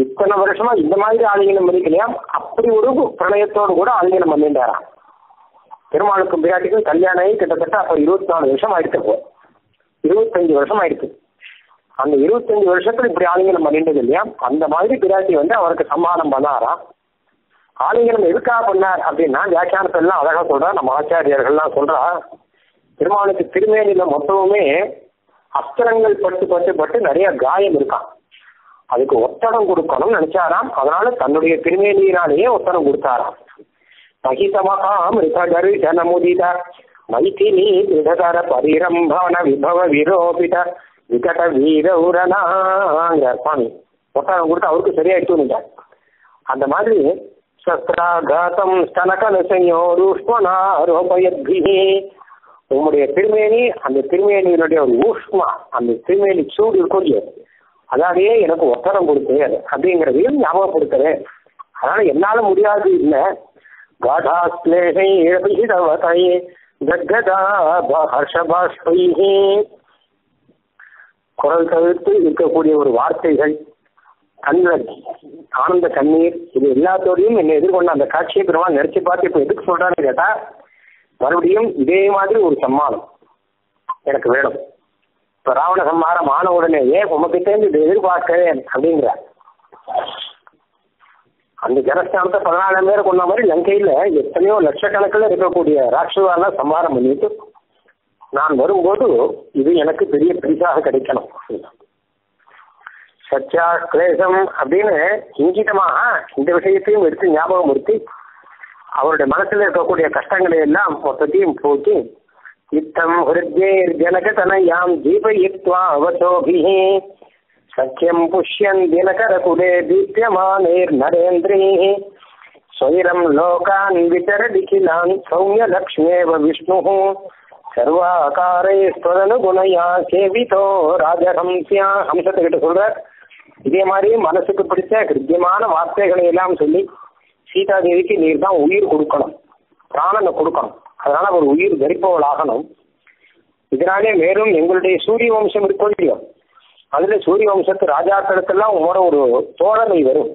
இத்தனை வருஷமா இந்த மாதிரி ஆலிங்கனம் பண்ணிக்கலையாம், அப்படி ஒரு பிரளயத்தோடு கூட ஆலிங்கனம் பண்ணிட்டாராம். பெருமாளுக்கும் பிராட்டிக்கும் கல்யாணம் கிட்டத்தட்ட அப்ப 24 வருஷம் ஆயிடுச்சு, 25 வருஷம் ஆயிடுச்சு. அந்த 25 வருஷத்துல இப்படி ஆலிங்கனம் பண்ணிட்டது இல்லையா, அந்த மாதிரி பிராட்டி வந்து அவருக்கு சம்மானம் பண்ணாராம். ஆலிங்கனம் எதுக்காக பண்ணார் அப்படின்னா வியாக்கியானத்தை எல்லாம் அழகா சொல்றா, நம்ம ஆச்சாரியர்கள்லாம் சொல்றா. பெருமாளுக்கு திருமேனியில மொத்தமுமே அஸ்திரங்கள் பட்டு பட்டு பட்டு நிறைய காயம் இருக்கான். அதுக்கு ஒத்தடம் கொடுக்கணும்னு நினைச்சாராம். அதனால தன்னுடைய திருமேனியினாலேயே ஒத்தடம் கொடுத்தாராம். மகிதமகாமிருதகர்ஷனமுதித மைதினி திருடகர பரிரம்பான விபவ விரோபித விகட வீரவுரனாங்கிற சுவாமி ஒத்தடம் கொடுத்து அவருக்கு சரியாயிட்டு அந்த மாதிரி சஸ்திராகாதம் ஸ்தனகலசையோ ரூஷ்மணா ரோபயத்பிஹி உங்களுடைய திருமேனி அந்த திருமேனியினுடைய ஊஷ்மா அந்த திருமேனி சூடு இருக்கும் இல்லையா அதாலேயே எனக்கு ஒத்தடம் கொடுத்து அப்படிங்கிறதையும் ஞாபகப்படுத்துறேன். அதனால என்னால முடியாது இல்லை குரல் தவிர்த்து இருக்கக்கூடிய ஒரு வார்த்தைகள் கண்ணில் ஆனந்த கண்ணீர் இது எல்லாத்தோடையும் என்னை எதிர்கொண்ட அந்த காட்சியை பெருமாள் நினைச்சு பார்த்து இப்ப எதுக்கு சொல்றான்னு கேட்டா மறுபடியும் இதே மாதிரி ஒரு சம்மானம் எனக்கு வேணும். இப்ப ராவண சம்ஹாரம் ஆன உடனேயே உமக்கிட்டேந்து இதை எதிர்பார்க்கிறேன் அப்படிங்கிற அந்த ஜனஸ்தானத்தை 14,000 பேரை கொண்ட மாதிரி லங்கையில எத்தனையோ லட்சக்கணக்கில் இருக்கக்கூடிய ராட்சஸால சம்ஹாரம் பண்ணிட்டு நான் வரும்போது இது எனக்கு பெரிய பரிசாக கிடைக்கணும். சச்சா கிளேசம் அப்படின்னு இங்கிதமாக இந்த விஷயத்தையும் எடுத்து ஞாபகப்படுத்தி அவருடைய மனசுல இருக்கக்கூடிய கஷ்டங்களை எல்லாம் மொத்தத்தையும் போக்கி இத்தம் ஹிருத்யே ஜனகதனயாம் தீபயித்வா அவசோபிஹி சக்கியம் புஷ்யன் தினகர குலே தீப்யமானேர் நரேந்திரீஹி ஸ்வைரம் லோகான் விதரதிகிலான் சௌம்ய லக்ஷ்மேவ விஷ்ணுஹு சர்வாகாரை ஸ்வதனுகுணயா சேவிதோ ராஜஹம்சியா. ஹம்சத்துக்கிட்ட சொல்றார் இதே மாதிரி மனசுக்கு பிடிச்ச கிருத்தியமான வார்த்தைகளை எல்லாம் சொல்லி சீதாதேவிக்கு நீர் தான் உயிர் கொடுக்கணும், பிராணனை கொடுக்கணும். அதனால அவர் உயிர் தரிப்பவள் ஆகணும். இதனாலே மேலும் எங்களுடைய சூரிய வம்சம் இருக்கொள்ளியோ அதுல சூரிய வம்சத்து ராஜாக்களுக்கெல்லாம் உங்களோட ஒரு தோழமை வரும்.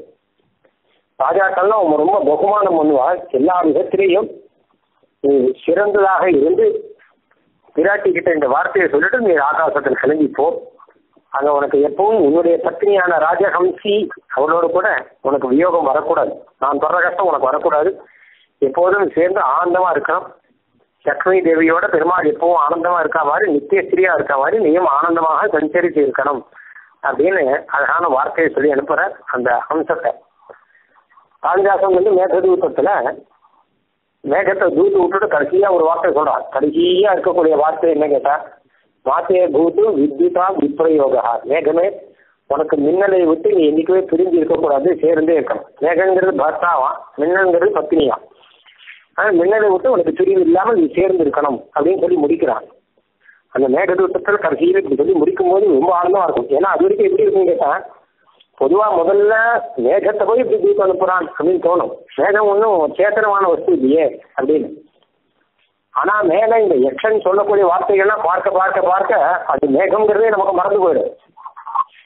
ராஜாக்கள்லாம் உங்க ரொம்ப பகுமானம் பண்ணுவாள், எல்லா விதத்திலையும் சிறந்ததாக இருந்து விராட்டி கிட்ட இந்த வார்த்தையை சொல்லிட்டு நீ ஆகாசத்தில் கிளம்பிப்போ, அங்க உனக்கு எப்பவும் உன்னுடைய பத்னியான ராஜஹம்சி அவளோட கூட உனக்கு வியோகம் வரக்கூடாது, நான் படுற கஷ்டம் உனக்கு வரக்கூடாது, எப்போதும் சேர்ந்து ஆனந்தமா இருக்கணும். லக்ஷ்மி தேவியோட பெருமாள் எப்பவும் ஆனந்தமா இருக்கா மாதிரி நித்தியஸ்திரியா இருக்கா மாதிரி நீயும் ஆனந்தமாக சஞ்சரித்து இருக்கணும் அப்படின்னு அழகான வார்த்தையை சொல்லி அனுப்புற அந்த அம்சத்தை. காளிதாசன் வந்து மேகதூத்தத்துல மேகத்தை தூத்து விட்டுட்டு கடைசியா ஒரு வார்த்தை சொல்றான். கடைசியா இருக்கக்கூடிய வார்த்தை என்ன கேட்டா வார்த்தையை தூத்து வித்யுதா விப்ரயோகா மேகமே உனக்கு மின்னலை விட்டு நீ என்னைக்குமே பிரிஞ்சு இருக்கக்கூடாது, சேர்ந்தே இருக்கணும். மேகங்கிறது பர்த்தாவான், மின்னல்ங்கிறது பத்தினியா. மின்னலை விட்டு உனக்கு பிரிவு இல்லாமல் நீ சேர்ந்து இருக்கணும் அப்படின்னு சொல்லி முடிக்கிறான். அந்த மேகதூட்டத்தில் கடைசியில் இப்படி சொல்லி முடிக்கும் போது ரொம்ப ஆழமா இருக்கும். ஏன்னா அது வரைக்கும் எப்படி இருக்குன்னு கேட்டா பொதுவா முதல்ல மேகத்தை போய் இப்படி தூக்கி அனுப்புறான் அப்படின்னு தோணும். மேகம் ஒன்றும் சேத்தனமான வஸ்து இல்லையே அப்படின்னு. ஆனா மேகம் இந்த எக்ஷன் சொல்லக்கூடிய வார்த்தைகள்லாம் பார்க்க பார்க்க பார்க்க அது மேகம்ங்கிறதே நமக்கு மறந்து போயிடும்.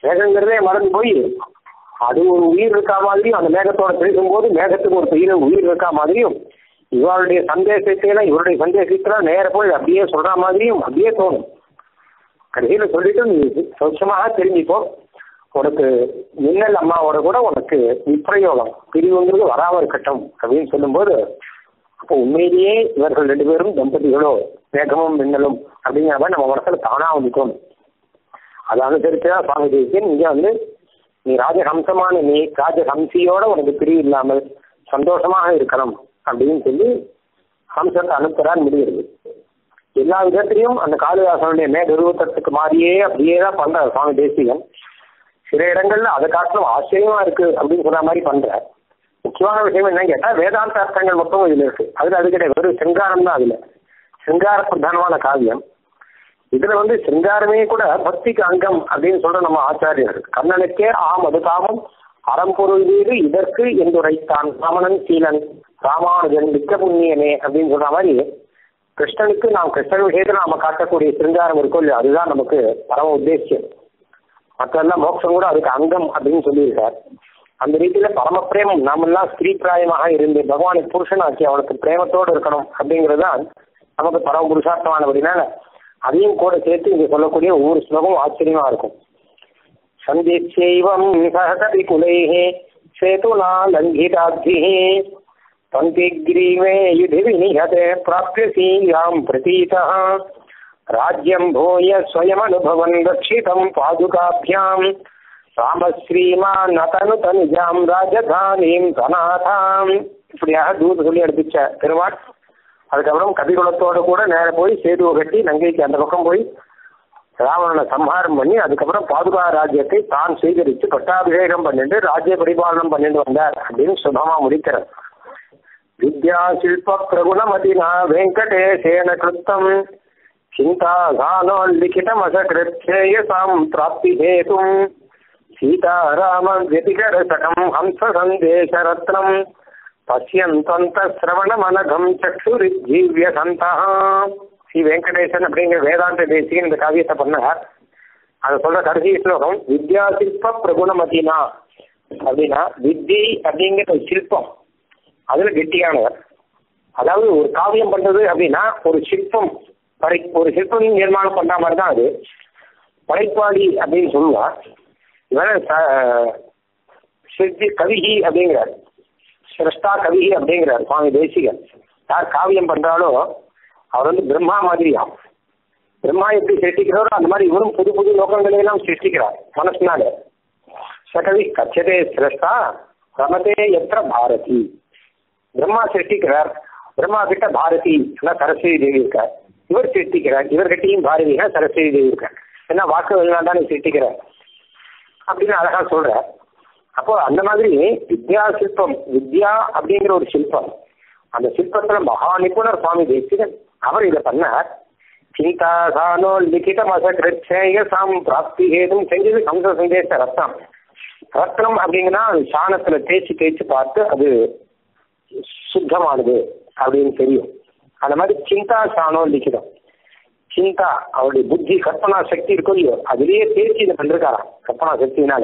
மேகங்கிறதே மறந்து போய் அது ஒரு உயிர் இருக்கா மாதிரியும் அந்த மேகத்தோட பேசும் போது மேகத்துக்கு ஒரு பெரிய உயிர் இருக்கா மாதிரியும் இவருடைய சந்தேகத்தையெல்லாம் இவருடைய சந்தேகத்தெல்லாம் நேர போய் அப்படியே சொல்ற மாதிரியும் அப்படியே தோணும். கடைசியில் சொல்லிட்டு நீ சொச்சமாக தெரிஞ்சுக்கோ, உனக்கு மின்னல் அம்மாவோட கூட உனக்கு விப்ரயோகம் பிரிவுங்கிறது வராமல் இருக்கட்டும் அப்படின்னு சொல்லும்போது அப்போ உண்மையிலேயே இவர்கள் ரெண்டு பேரும் தம்பதிகளோ வேகமும் மின்னலும் அப்படிங்கிற மாதிரி நம்ம உடத்துல தானா வந்துட்டோம். அதை அனுசரிச்சுதான் சுவாமி தேசியன் இங்கே வந்து நீ ராஜஹம்சமான நீ ராஜஹம்சியோட உனக்கு பிரிவு இல்லாமல் சந்தோஷமாக இருக்கணும் அப்படின்னு சொல்லி ஹம்சத்தை அனுப்புறான். முடிகிறது எல்லா விதத்திலையும் அந்த காளிதாசனுடைய மேகரூபத்துக்கு மாதிரியே அப்படியேதான் பண்ற சுவாமி தேசிகன். சில இடங்கள்ல அதை காட்டிலும் ஆச்சரியமா இருக்கு அப்படின்னு சொன்ன மாதிரி பண்ற. முக்கியமான விஷயம் என்னன்னு கேட்டா வேதாந்த அர்த்தங்கள் மட்டும் இதுல இருக்கு. அதுல அது கிடையாது, வெறும் சிங்காரம் தான். அதுல சிங்கார பிரதானமான காவியம். இதுல வந்து சிங்காரமே கூட பக்திக்கு அங்கம் அப்படின்னு சொல்ற நம்ம ஆச்சாரியர்கள் கண்ணனுக்கே ஆம் அது காமம் அறம்பொருள் வீடு இதற்கு என்றுரைத்தான் ராமணன் சீலன் ராமானுஜன் மிக்க புண்ணியனே அப்படின்னு சொல்ற மாதிரி கிருஷ்ணனுக்கு நாம் கிருஷ்ணன் விஷயத்துல நாம காட்டக்கூடிய சிங்காரம் இருக்கோ இல்லையா அதுதான் நமக்கு பரம உத்தேசியம். மற்றெல்லாம் மோட்சம் கூட அதுக்கு அங்கம் அப்படின்னு சொல்லியிருக்கார். அந்த ரீதியில பரம பிரேமம் நாம எல்லாம் ஸ்ரீ பிராயமாக இருந்து பகவானை புருஷனாக்கி அவனுக்கு பிரேமத்தோடு இருக்கணும் அப்படிங்கிறதுதான் நமக்கு பரம புருஷார்த்தமான அப்படின்னால அதையும் கூட சேர்த்து இங்க சொல்லக்கூடிய ஒவ்வொரு ஸ்லோகமும் ஆச்சரியமா இருக்கும். சந்தேசைவம் சககபி குலைஹே சேதுனா லங்கிதாத்ஹே பந்திக்ரீவே யுதி விநிஹதே ப்ராப்யசி யாம் பிரதீதஹ ராஜ்யம் பூய ஸ்வயம் அனுபவன் ரக்ஷிதம் பாதுகாப்யாம் ராமஸ்ரீமான் நதனு தனுஜாம் ராஜதானீம் தநாதாம். இப்படியாக தூது சொல்லி எடுத்துச்ச பெருமாள் அதுக்கப்புறம் கபிகுலத்தோடு கூட நேர போய் சேதுவை கட்டி நங்கைக்கு அந்த பக்கம் போய் ராவணனை சம்ஹாரம் பண்ணி அதுக்கப்புறம் பாதுகா ராஜ்யத்தை தான் சுவீகரித்து பட்டாபிஷேகம் பண்ணிட்டு ராஜ்ய பரிபாலனம் பண்ணிட்டு வந்தார் அப்படின்னு சுபமா முடிக்கிறார். வித்யா சில்ப பிரகுணமதினா வெங்கடேசேன கிருத்தம் சிந்தாகானோல்லிகிடம் அசகிருத்யேயசாம் பிராப்தி ஹேதும் சீதாராம வதிகரசகம் ஹம்ச சந்தேசரத்னம் பசியந்தவணமனகம் சக்ஷுரிஜீவிய சந்தா. ஸ்ரீ வெங்கடேசன் அப்படிங்கிற வேதாந்த தேசிகன் இந்த காவியத்தை பண்ணார். அதை சொல்ற கடைசி ஸ்லோகம் வித்யா சிற்ப பிரகுணமதினா அப்படின்னா வித்யை அப்படிங்கிற ஒரு சிற்பம் அதுல கெட்டியானவர். அதாவது ஒரு காவியம் பண்றது அப்படின்னா ஒரு சிற்பம் நிர்மாணம் பண்ற மாதிரி தான் அது. படைப்பாளி அப்படின்னு சொல்லுவா இவன் சிற்பி கவிகி அப்படிங்கிறார், சிரஷ்டா கவிகி அப்படிங்கிறார் சுவாமி தேசிகன். யார் காவியம் பண்றாலோ அவர் வந்து பிரம்மா மாதிரியாம். பிரம்மா எப்படி சிருஷ்டிக்கிறாரோ அந்த மாதிரி இவரும் புது புது லோகங்களையெல்லாம் சிருஷ்டிக்கிறார் மனசுனால. சகவி கச்சதே சிரஷ்டா ரமதே எத்திர பாரதி. பிரம்மா சிருஷ்டிக்கிறார், பிரம்மா கிட்ட பாரதி சரஸ்வதி தேவி இருக்கார். இவர் சிருஷ்டிக்கிறார், இவர்கிட்டையும் பாரதினா சரஸ்வதி தேவி இருக்கார். ஏன்னா வாக்கு வெளிநாட்டான சிருஷ்டிக்கிறார் அப்படின்னு அழகா சொல்றார். அப்போ அந்த மாதிரி வித்யா சிற்பம், வித்யா அப்படிங்கிற ஒரு சிற்பம், அந்த சிற்பத்துல மகா நிபுணர் சுவாமி தேசிகன். அவர் இதை பண்ணார். சீதாசானோ லிகிதம் அசகிருத்யேயசாம் பிராப்தி ஹேதும் செஞ்சது ஹம்ச சந்தேச ரத்னம். ரத்னம் அப்படிங்கன்னா அது சாணத்துல தேய்ச்சி தேய்ச்சி பார்த்து அது சுத்தமானது அப்படின்னு தெரியும். அந்த மாதிரி சிந்தா சாணோ லிகிதம், சிந்தா அவருடைய புத்தி கற்பனா சக்தி இருக்கோ இல்லையோ அதுலேயே தேய்ச்சி இதை பண்ணிருக்காராம் கற்பனா சக்தினால.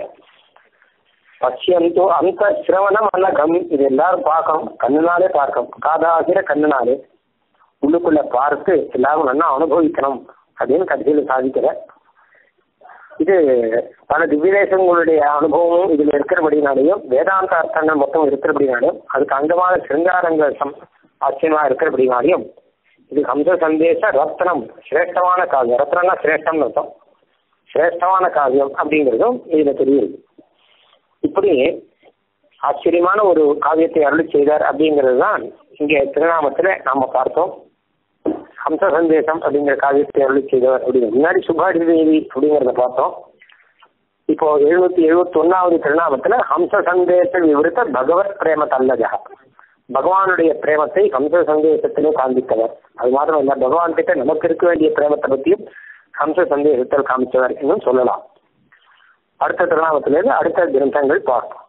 பசியந்தோ அந்த சிரவணம் அலகம், இது எல்லாரும் பார்க்கணும், கண்ணுனாலே பார்க்கணும், காதாகிற கண்ணுனாலே உள்ளுக்குள்ள பார்த்து எல்லாரும் நல்லா அனுபவிக்கணும் அப்படின்னு கடைசியில் சாதிக்கிற. இது பல திவ்யதேசங்களுடைய அனுபவமும் இதுல இருக்கிறபடினாலையும் வேதாந்த அர்த்தங்கள் மொத்தம் இருக்கிறபடினாலையும் அதுக்கு அங்கமான சிங்காரங்கள் ஆச்சரியமா இருக்கிறபடினாலையும் இது ஹம்ச சந்தேச ரத்னம் சிரேஷ்டமான காவியம். ரத்னம்னா சிரேஷ்டம்னு அர்த்தம். சிரேஷ்டமான காவியம் அப்படிங்கிறதும் இதுல தெரியுது. இப்படி ஆச்சரியமான ஒரு காவியத்தை அருள் செய்தார் அப்படிங்கிறது தான் இங்கே திருநாமத்துல நாம பார்த்தோம். ஹம்ச சந்தேசம் அப்படிங்கிற காவியத்தை அருள் செய்தவர் அப்படிங்கிறது முன்னாடி சுபாஷி தேவி அப்படிங்கிறத பார்த்தோம். இப்போ 771வது திருநாமத்துல ஹம்ச சந்தேச விவரித்த பகவத் பிரேம தல்லஜா பகவானுடைய பிரேமத்தை ஹம்ச சந்தேசத்திலே காண்பித்தவர். அது மாத்திரம் இல்ல, பகவான் கிட்ட நமக்கு இருக்க வேண்டிய பிரேமத்தை பற்றியும் ஹம்ச சந்தேசத்தில் காமித்தவர் என்னும் சொல்லலாம். அடுத்த திருநாமத்திலிருந்து அடுத்த கிரந்தங்கள் பார்ப்போம்.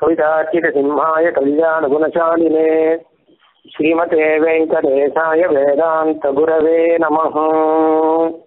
கவிதா கீத சிம்ஹாய கல்யாண குணசாலினே ஸ்ரீமதே வெங்கடேசாய வேதாந்த குரவே நமஹ.